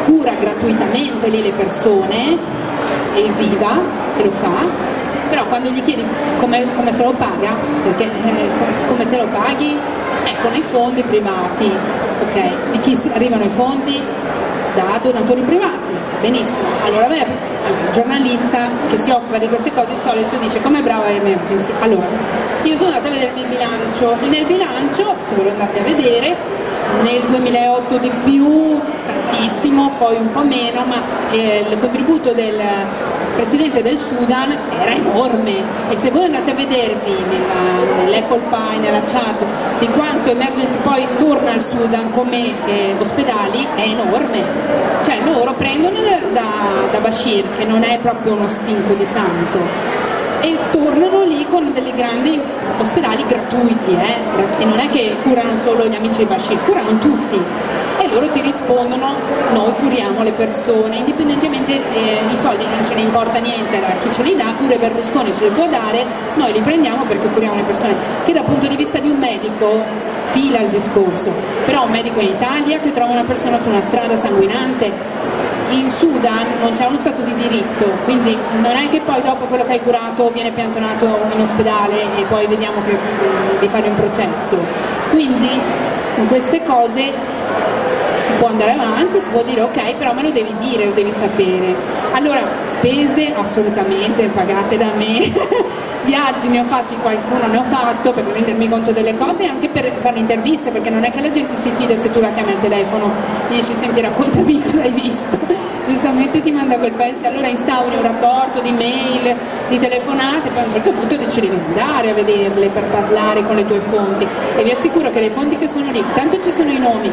cura gratuitamente lì le persone, è il Viva che lo fa, però quando gli chiedi come, come se lo paga, perché eh, come te lo paghi, eh, con i fondi privati, ok? Di chi arrivano i fondi? Da donatori privati, benissimo. Allora beh, il giornalista che si occupa di queste cose di solito dice: com'è brava Emergency? Allora, io sono andata a vedere il mio bilancio, e nel bilancio, se ve lo andate a vedere, nel duemilaotto di più tantissimo, poi un po' meno, ma eh, il contributo del presidente del Sudan era enorme, e se voi andate a vedervi nella, nell'Apple Pie, nella charge di quanto Emergency poi torna al Sudan come eh, ospedali, è enorme. Cioè loro prendono da, da Bashir, che non è proprio uno stinco di santo, e tornano lì con dei grandi ospedali gratuiti, eh? E non è che curano solo gli amici di Bashir, curano tutti. E loro ti rispondono: noi curiamo le persone, indipendentemente eh, i soldi non ce ne importa niente a chi ce li dà, pure Berlusconi ce li può dare, noi li prendiamo perché curiamo le persone. Che dal punto di vista di un medico fila il discorso, però un medico in Italia che trova una persona su una strada sanguinante, in Sudan non c'è uno stato di diritto, quindi non è che poi dopo quello che hai curato viene piantonato in ospedale e poi vediamo che, di fare un processo. Quindi con queste cose si può andare avanti, si può dire ok, però me lo devi dire, lo devi sapere. Allora, spese assolutamente pagate da me, viaggi ne ho fatti qualcuno, ne ho fatto per rendermi conto delle cose e anche per fare interviste, perché non è che la gente si fida se tu la chiami al telefono e dici: senti, raccontami cosa hai visto, giustamente ti manda quel paese. Allora instauri un rapporto di mail, di telefonate, poi a un certo punto dici devi andare a vederle per parlare con le tue fonti, e vi assicuro che le fonti che sono lì, tanto ci sono i nomi,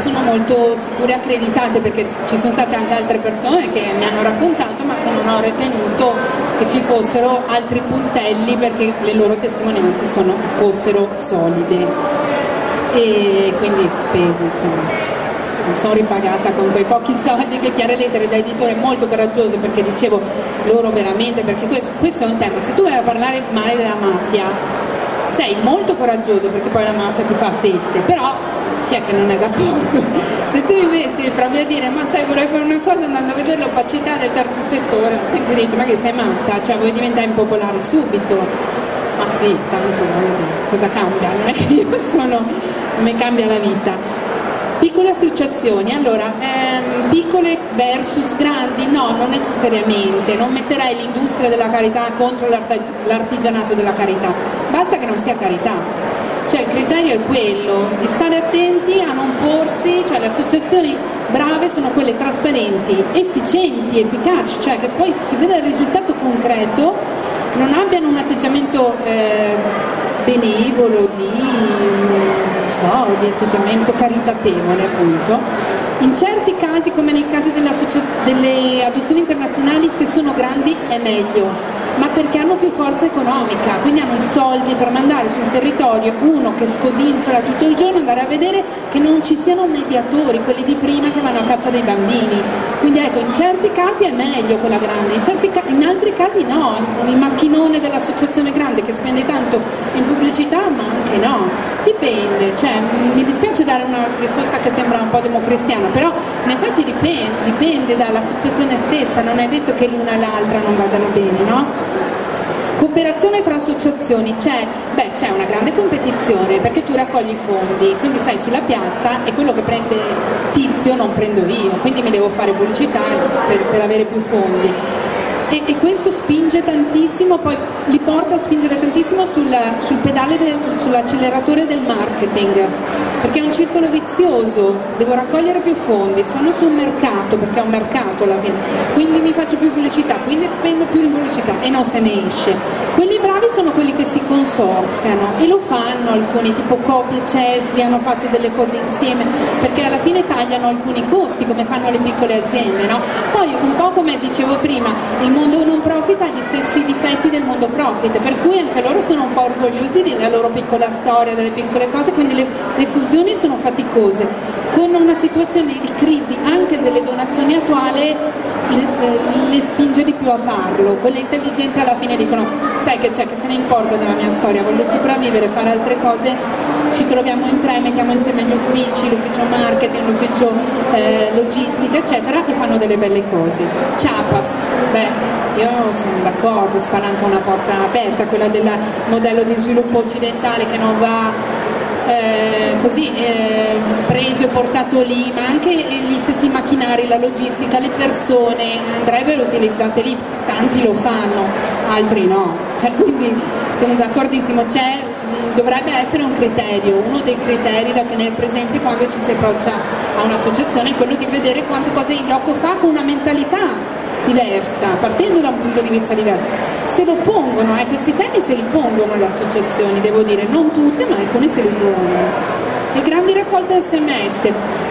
sono molto sicure e accreditate, perché ci sono state anche altre persone che mi hanno raccontato ma che non ho ritenuto che ci fossero altri puntelli perché le loro testimonianze sono, fossero solide, e quindi spese insomma mi sono ripagata con quei pochi soldi che Chiarelettere, da editore molto coraggioso, perché dicevo loro veramente, perché questo, questo è un tema, se tu vai a parlare male della mafia sei molto coraggioso perché poi la mafia ti fa a fette, però chi è che non è d'accordo? Se tu invece provi a dire: ma sai, vorrei fare una cosa, andando a vedere l'opacità del terzo settore, se ti dice: ma che sei matta, cioè vuoi diventare impopolare subito? Ma sì, tanto cosa cambia? Non è che io sono, mi cambia la vita. Piccole associazioni, allora ehm, piccole versus grandi? No, non necessariamente, non metterei l'industria della carità contro l'artigianato della carità, basta che non sia carità. Cioè il criterio è quello di stare attenti a non porsi, cioè le associazioni brave sono quelle trasparenti, efficienti, efficaci, cioè che poi si veda il risultato concreto, che non abbiano un atteggiamento eh, benevolo, di, non so, di atteggiamento caritatevole appunto. In certi casi, come nei casi della socia- delle adozioni internazionali, se sono grandi è meglio, ma perché hanno più forza economica, quindi hanno i soldi per mandare sul territorio uno che scodinzola tutto il giorno, andare a vedere che non ci siano mediatori, quelli di prima che vanno a caccia dei bambini. Quindi ecco, in certi casi è meglio quella grande, in, certi ca- in altri casi no, il macchinone dell'associazione grande che spende tanto in pubblicità, ma anche no, dipende. Cioè, mi dispiace dare una risposta che sembra un po' democristiana, però in effetti dipende, dipende dall'associazione stessa, non è detto che l'una e l'altra non vadano bene, no? Cooperazione tra associazioni, c'è, beh, c'è una grande competizione perché tu raccogli i fondi, quindi sei sulla piazza e quello che prende Tizio non prendo io, quindi mi devo fare pubblicità per, per avere più fondi, e, e questo spinge tantissimo, poi li porta a spingere tantissimo sul, sul pedale, del, sull'acceleratore del marketing, perché è un circolo vizioso, devo raccogliere più fondi, sono sul mercato, perché è un mercato alla fine, quindi mi faccio più pubblicità, quindi spendo più in pubblicità e non se ne esce. Quelli bravi sono quelli che si consorziano, e lo fanno alcuni, tipo Copi e Cesvi hanno fatto delle cose insieme, perché alla fine tagliano alcuni costi, come fanno le piccole aziende, no? Poi un po' come dicevo prima, il mondo non profit ha gli stessi difetti del mondo profit, per cui anche loro sono un po' orgogliosi della loro piccola storia, delle piccole cose, quindi le, le sono faticose. Con una situazione di crisi anche delle donazioni attuale le, le spinge di più a farlo. Quelle intelligenti alla fine dicono: sai che c'è, che se ne importa della mia storia, voglio sopravvivere, fare altre cose ci troviamo in tre, mettiamo insieme gli uffici, l'ufficio marketing, l'ufficio eh, logistica eccetera, e fanno delle belle cose. Chiapas, beh, io sono d'accordo, spalancano una porta aperta, quella del modello di sviluppo occidentale che non va eh, così eh, preso e portato lì, ma anche gli stessi macchinari, la logistica, le persone andrebbero utilizzate lì, tanti lo fanno, altri no, cioè, quindi sono d'accordissimo, c'è, dovrebbe essere un criterio, uno dei criteri da tenere presente quando ci si approccia a un'associazione è quello di vedere quante cose in loco fa con una mentalità diversa, partendo da un punto di vista diverso. Se lo pongono, eh, questi temi se li pongono le associazioni, devo dire, non tutte, ma alcune se li pongono. Le grandi raccolte S M S,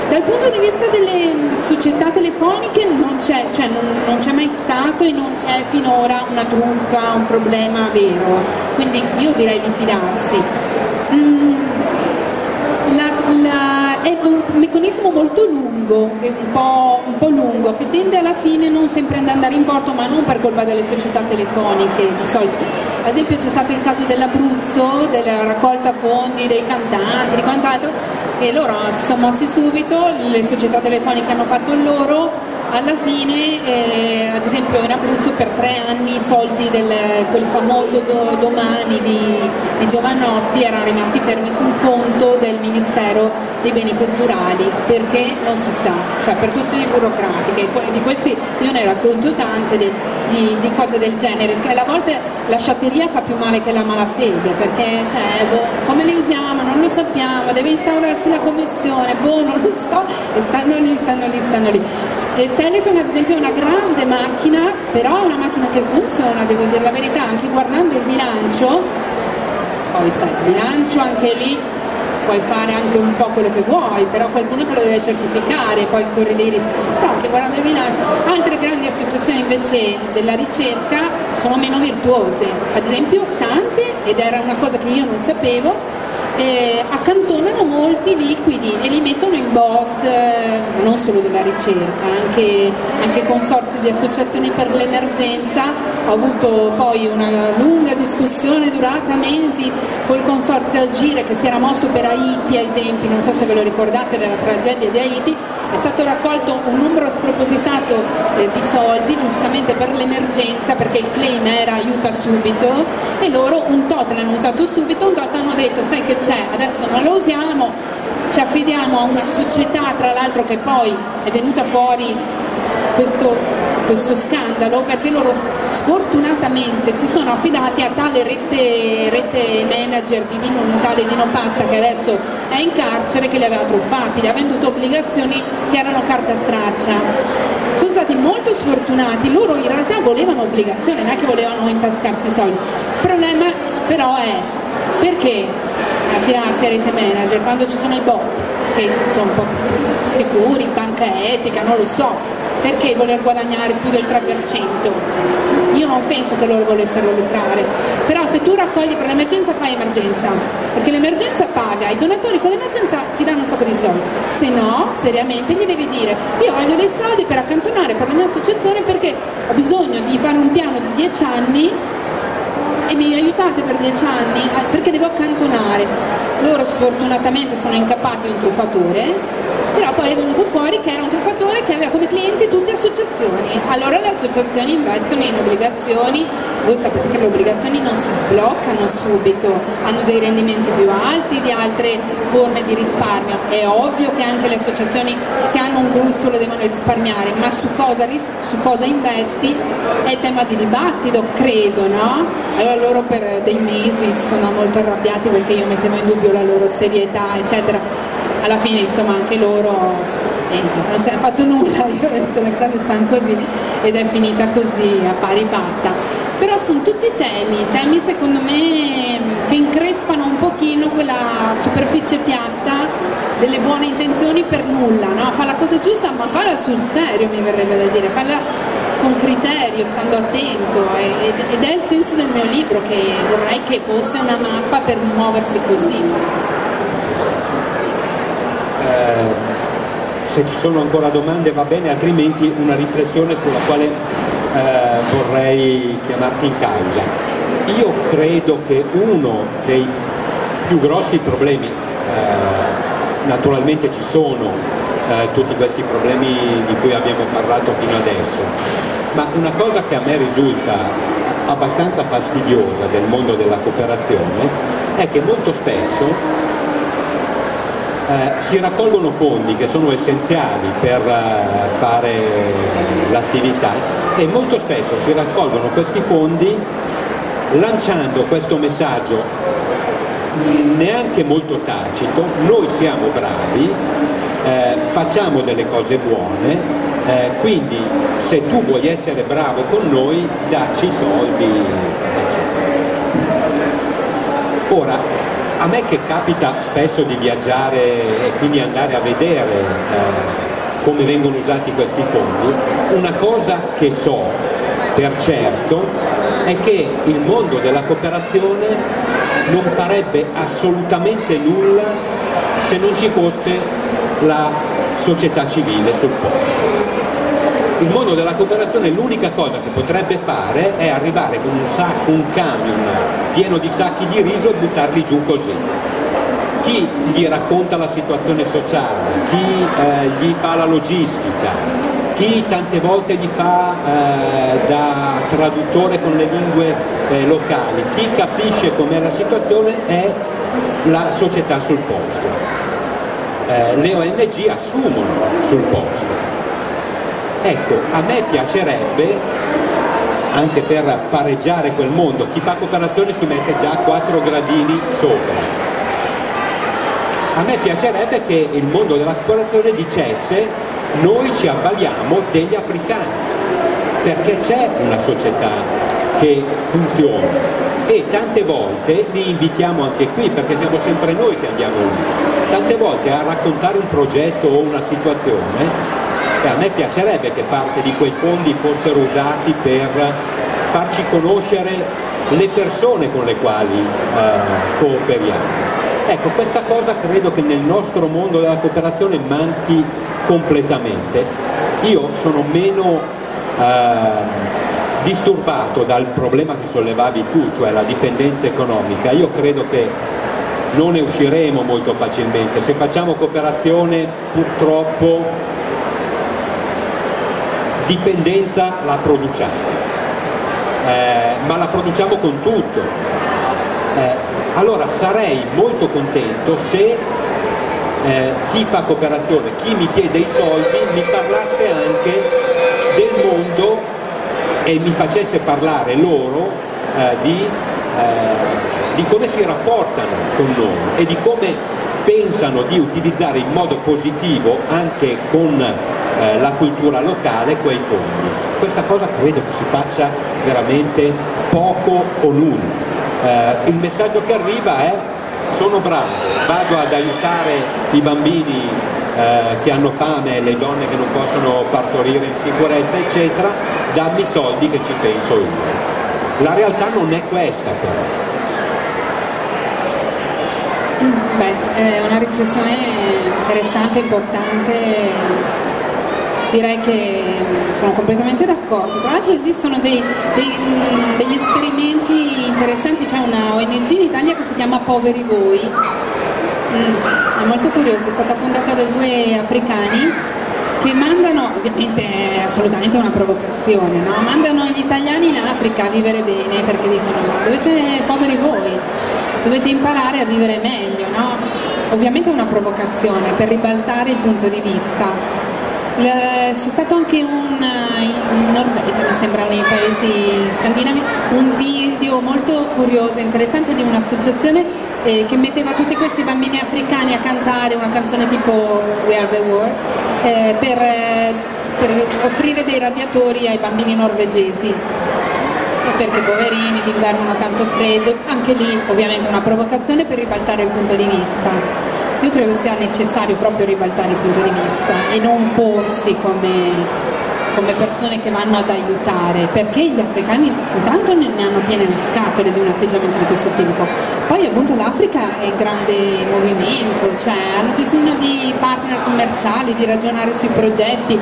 dal punto di vista delle società telefoniche non c'è, cioè non, non c'è mai stato e non c'è finora una truffa, un problema vero. Quindi io direi di fidarsi. Mm, la, la È un meccanismo molto lungo, un po', un po' lungo, che tende alla fine non sempre ad andare in porto, ma non per colpa delle società telefoniche di solito. Ad esempio c'è stato il caso dell'Abruzzo, della raccolta fondi dei cantanti, di quant'altro, e loro si sono mossi subito, le società telefoniche hanno fatto il loro, alla fine eh, ad esempio in Abruzzo per tre anni i soldi del quel famoso do, domani di, di Giovanotti erano rimasti fermi sul conto del Ministero dei Beni Culturali, perché non si sa, cioè per questioni burocratiche. Di questi io ne racconto tante di, di, di cose del genere, perché alla volta la sciatteria fa più male che la malafede, perché cioè, boh, come le usiamo non lo sappiamo, deve instaurarsi la commissione, boh non lo so, e stanno lì, stanno lì, stanno lì. E Teleton ad esempio è una grande macchina, però è una macchina che funziona, devo dire la verità, anche guardando il bilancio, poi sai, il bilancio anche lì puoi fare anche un po' quello che vuoi, però qualcuno te lo deve certificare, poi corri dei rischi, però anche guardando il bilancio. Altre grandi associazioni invece della ricerca sono meno virtuose, ad esempio tante, ed era una cosa che io non sapevo, eh, accantonano molti liquidi e li mettono in bot, eh, non solo della ricerca, anche, anche consorzi di associazioni per l'emergenza. Ho avuto poi una lunga discussione durata mesi col consorzio Agire, che si era mosso per Haiti ai tempi, non so se ve lo ricordate, della tragedia di Haiti. È stato raccolto un numero spropositato eh, di soldi giustamente per l'emergenza, perché il claim era aiuta subito, e loro un tot l'hanno usato subito, un tot hanno detto sai che c'è, adesso non lo usiamo, ci affidiamo a una società, tra l'altro che poi è venuta fuori questo, questo scandalo perché loro sfortunatamente si sono affidati a tale rete, rete manager di Dino, un tale Dino Pasta, che adesso è in carcere, che li aveva truffati, gli ha venduto obbligazioni che erano carta straccia. Sono stati molto sfortunati, loro in realtà volevano obbligazioni, non è che volevano intascarsi i soldi. Il problema però è perché affidarsi a rete manager quando ci sono i bot che sono un po' sicuri, banca etica, non lo so, perché voler guadagnare più del tre per cento? Io non penso che loro volessero lucrare, però se tu raccogli per l'emergenza fai emergenza, perché l'emergenza paga, i donatori con l'emergenza ti danno un sacco di soldi, se no seriamente gli devi dire io voglio dei soldi per accantonare per la mia associazione perché ho bisogno di fare un piano di dieci anni e mi aiutate per dieci anni perché devo accantonare. Loro sfortunatamente sono incappati in un truffatore, però poi è venuto fuori che era un truffatore che aveva come clienti tutte associazioni. Allora le associazioni investono in obbligazioni, voi sapete che le obbligazioni non si sbloccano subito, hanno dei rendimenti più alti di altre forme di risparmio. È ovvio che anche le associazioni, se hanno un gruzzolo, devono risparmiare, ma su cosa, su cosa investi è tema di dibattito, credo, no? Allora loro per dei mesi sono molto arrabbiati perché io mettevo in dubbio la loro serietà eccetera, alla fine insomma anche loro niente, non si è fatto nulla, io ho detto le cose stanno così ed è finita così a pari patta. Però sono tutti temi, temi secondo me che increspano un pochino quella superficie piatta delle buone intenzioni per nulla, no? Fa la cosa giusta ma falla sul serio, mi verrebbe da dire, falla con criterio, stando attento, ed è il senso del mio libro, che vorrei che fosse una mappa per muoversi così. Eh, se ci sono ancora domande va bene, altrimenti una riflessione sulla quale eh, vorrei chiamarti in causa. Io credo che uno dei più grossi problemi eh, naturalmente ci sono eh, tutti questi problemi di cui abbiamo parlato fino adesso, ma una cosa che a me risulta abbastanza fastidiosa del mondo della cooperazione è che molto spesso eh, si raccolgono fondi che sono essenziali per eh, fare l'attività e molto spesso si raccolgono questi fondi lanciando questo messaggio neanche molto tacito: noi siamo bravi, eh, facciamo delle cose buone, eh, quindi se tu vuoi essere bravo con noi dacci i soldi, eccetera. Ora, a me che capita spesso di viaggiare e quindi andare a vedere eh, come vengono usati questi fondi, una cosa che so per certo è che il mondo della cooperazione non farebbe assolutamente nulla se non ci fosse la società civile sul posto. Il mondo della cooperazione l'unica cosa che potrebbe fare è arrivare con un sacco, un camion pieno di sacchi di riso e buttarli giù così. Chi gli racconta la situazione sociale, chi eh, gli fa la logistica, chi tante volte gli fa eh, da traduttore con le lingue eh, locali, chi capisce com'è la situazione è la società sul posto. Eh, le O N G assumono sul posto. Ecco, a me piacerebbe, anche per pareggiare quel mondo, chi fa cooperazione si mette già quattro gradini sopra. A me piacerebbe che il mondo della cooperazione dicesse: noi ci avvaliamo degli africani, perché c'è una società che funziona. E tante volte li invitiamo anche qui, perché siamo sempre noi che andiamo lì, tante volte a raccontare un progetto o una situazione. E a me piacerebbe che parte di quei fondi fossero usati per farci conoscere le persone con le quali eh, cooperiamo. Ecco, questa cosa credo che nel nostro mondo della cooperazione manchi completamente. Io sono meno eh, disturbato dal problema che sollevavi tu, cioè la dipendenza economica. Io credo che non ne usciremo molto facilmente. Se facciamo cooperazione, purtroppo dipendenza la produciamo, eh, ma la produciamo con tutto. Eh, allora sarei molto contento se eh, chi fa cooperazione, chi mi chiede i soldi, mi parlasse anche del mondo e mi facesse parlare loro eh, di, eh, di come si rapportano con loro e di come pensano di utilizzare in modo positivo anche con la cultura locale, quei fondi. Questa cosa credo che si faccia veramente poco o nulla. Eh, il messaggio che arriva è: sono bravo, vado ad aiutare i bambini eh, che hanno fame, le donne che non possono partorire in sicurezza, eccetera, dammi soldi che ci penso io. La realtà non è questa, però. Beh, è una riflessione interessante, importante. Direi che sono completamente d'accordo. Tra l'altro esistono dei, dei, degli esperimenti interessanti, c'è una O N G in Italia che si chiama Poveri Voi, mm, è molto curiosa, è stata fondata da due africani che mandano, ovviamente è assolutamente una provocazione, no? Mandano gli italiani in Africa a vivere bene, perché dicono: dovete, poveri voi, dovete imparare a vivere meglio, no? Ovviamente è una provocazione per ribaltare il punto di vista. C'è stato anche un, in Norvegia, mi sembra, nei paesi scandinavi, un video molto curioso e interessante di un'associazione eh, che metteva tutti questi bambini africani a cantare una canzone tipo We Are The World eh, per, eh, per offrire dei radiatori ai bambini norvegesi, perché poverini, d'inverno hanno tanto freddo. Anche lì ovviamente una provocazione per ribaltare il punto di vista. Io credo sia necessario proprio ribaltare il punto di vista e non porsi come, come persone che vanno ad aiutare, perché gli africani intanto ne hanno piene le scatole di un atteggiamento di questo tipo. Poi appunto l'Africa è in grande movimento, cioè hanno bisogno di partner commerciali, di ragionare sui progetti.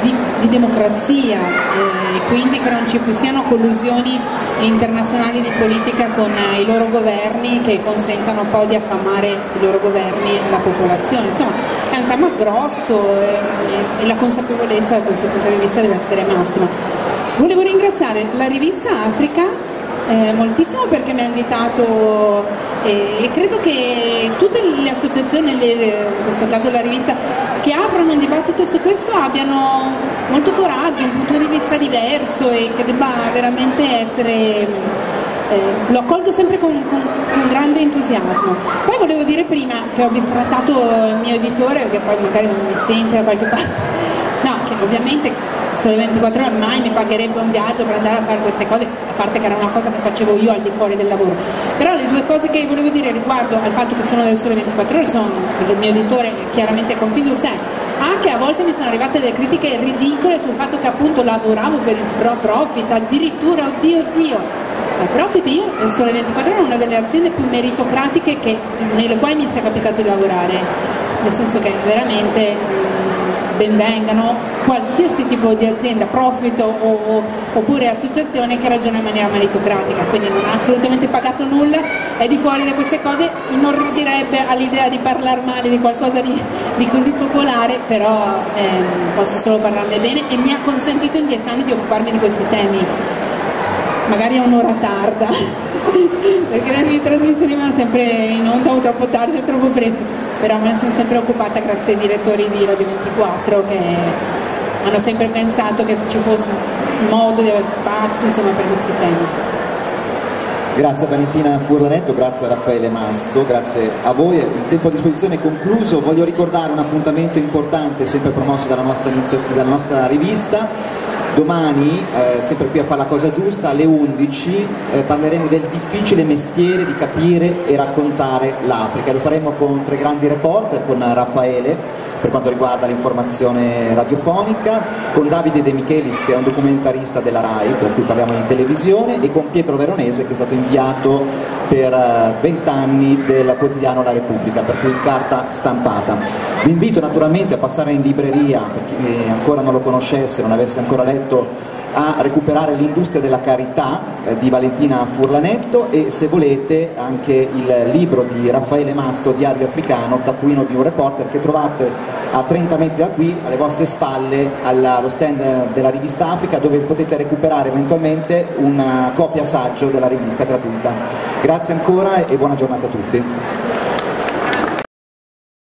di, di democrazia, eh, e quindi che non ci siano collusioni internazionali di politica con eh, i loro governi, che consentano poi di affamare i loro governi e la popolazione. Insomma, è un tema grosso, eh, e la consapevolezza da questo punto di vista deve essere massima. Volevo ringraziare la rivista Africa Eh, moltissimo, perché mi ha invitato, eh, e credo che tutte le associazioni, le, in questo caso la rivista, che aprono un dibattito su questo abbiano molto coraggio, un punto di vista diverso, e che debba veramente essere, eh, lo accolgo sempre con, con, con grande entusiasmo. Poi volevo dire prima che ho bistrattato il mio editore, perché poi magari non mi sente da qualche parte, no, che ovviamente Sole ventiquattro Ore mai mi pagherebbe un viaggio per andare a fare queste cose, a parte che era una cosa che facevo io al di fuori del lavoro. Però le due cose che volevo dire riguardo al fatto che sono del Sole ventiquattro Ore sono, perché il mio editore chiaramente Confindustria, anche a volte mi sono arrivate delle critiche ridicole sul fatto che appunto lavoravo per il profit, addirittura, oddio oddio il profit. Io il Sole ventiquattro Ore è una delle aziende più meritocratiche che, nelle quali mi sia capitato di lavorare, nel senso che veramente ben vengano qualsiasi tipo di azienda, profit o, o, oppure associazione che ragiona in maniera meritocratica, quindi non ha assolutamente pagato nulla, è di fuori da queste cose, inorridirebbe all'idea di parlare male di qualcosa di, di così popolare, però ehm, posso solo parlarne bene, e mi ha consentito in dieci anni di occuparmi di questi temi, magari a un'ora tarda, perché le mie trasmissioni vanno sempre in onda o troppo tardi o troppo presto. Però me ne sono sempre occupata grazie ai direttori di Radio ventiquattro, che hanno sempre pensato che ci fosse modo di avere spazio, insomma, per questi temi. Grazie Valentina Furlanetto, grazie a Raffaele Masto, grazie a voi. Il tempo a disposizione è concluso. Voglio ricordare un appuntamento importante sempre promosso dalla nostra, inizio... dalla nostra rivista. Domani, eh, sempre qui a Fa' la cosa giusta, alle undici eh, parleremo del difficile mestiere di capire e raccontare l'Africa. Lo faremo con tre grandi reporter, con Raffaele per quanto riguarda l'informazione radiofonica, con Davide De Michelis, che è un documentarista della RAI per cui parliamo di televisione, e con Pietro Veronese, che è stato inviato per vent'anni del quotidiano La Repubblica, per cui carta stampata. Vi invito naturalmente a passare in libreria, per chi ancora non lo conoscesse, non avesse ancora letto, a recuperare L'Industria della Carità eh, di Valentina Furlanetto, e se volete anche il libro di Raffaele Masto, Diario Africano, taccuino di un reporter, che trovate a trenta metri da qui, alle vostre spalle, alla, allo stand della rivista Africa, dove potete recuperare eventualmente una copia saggio della rivista gratuita. Grazie ancora e buona giornata a tutti.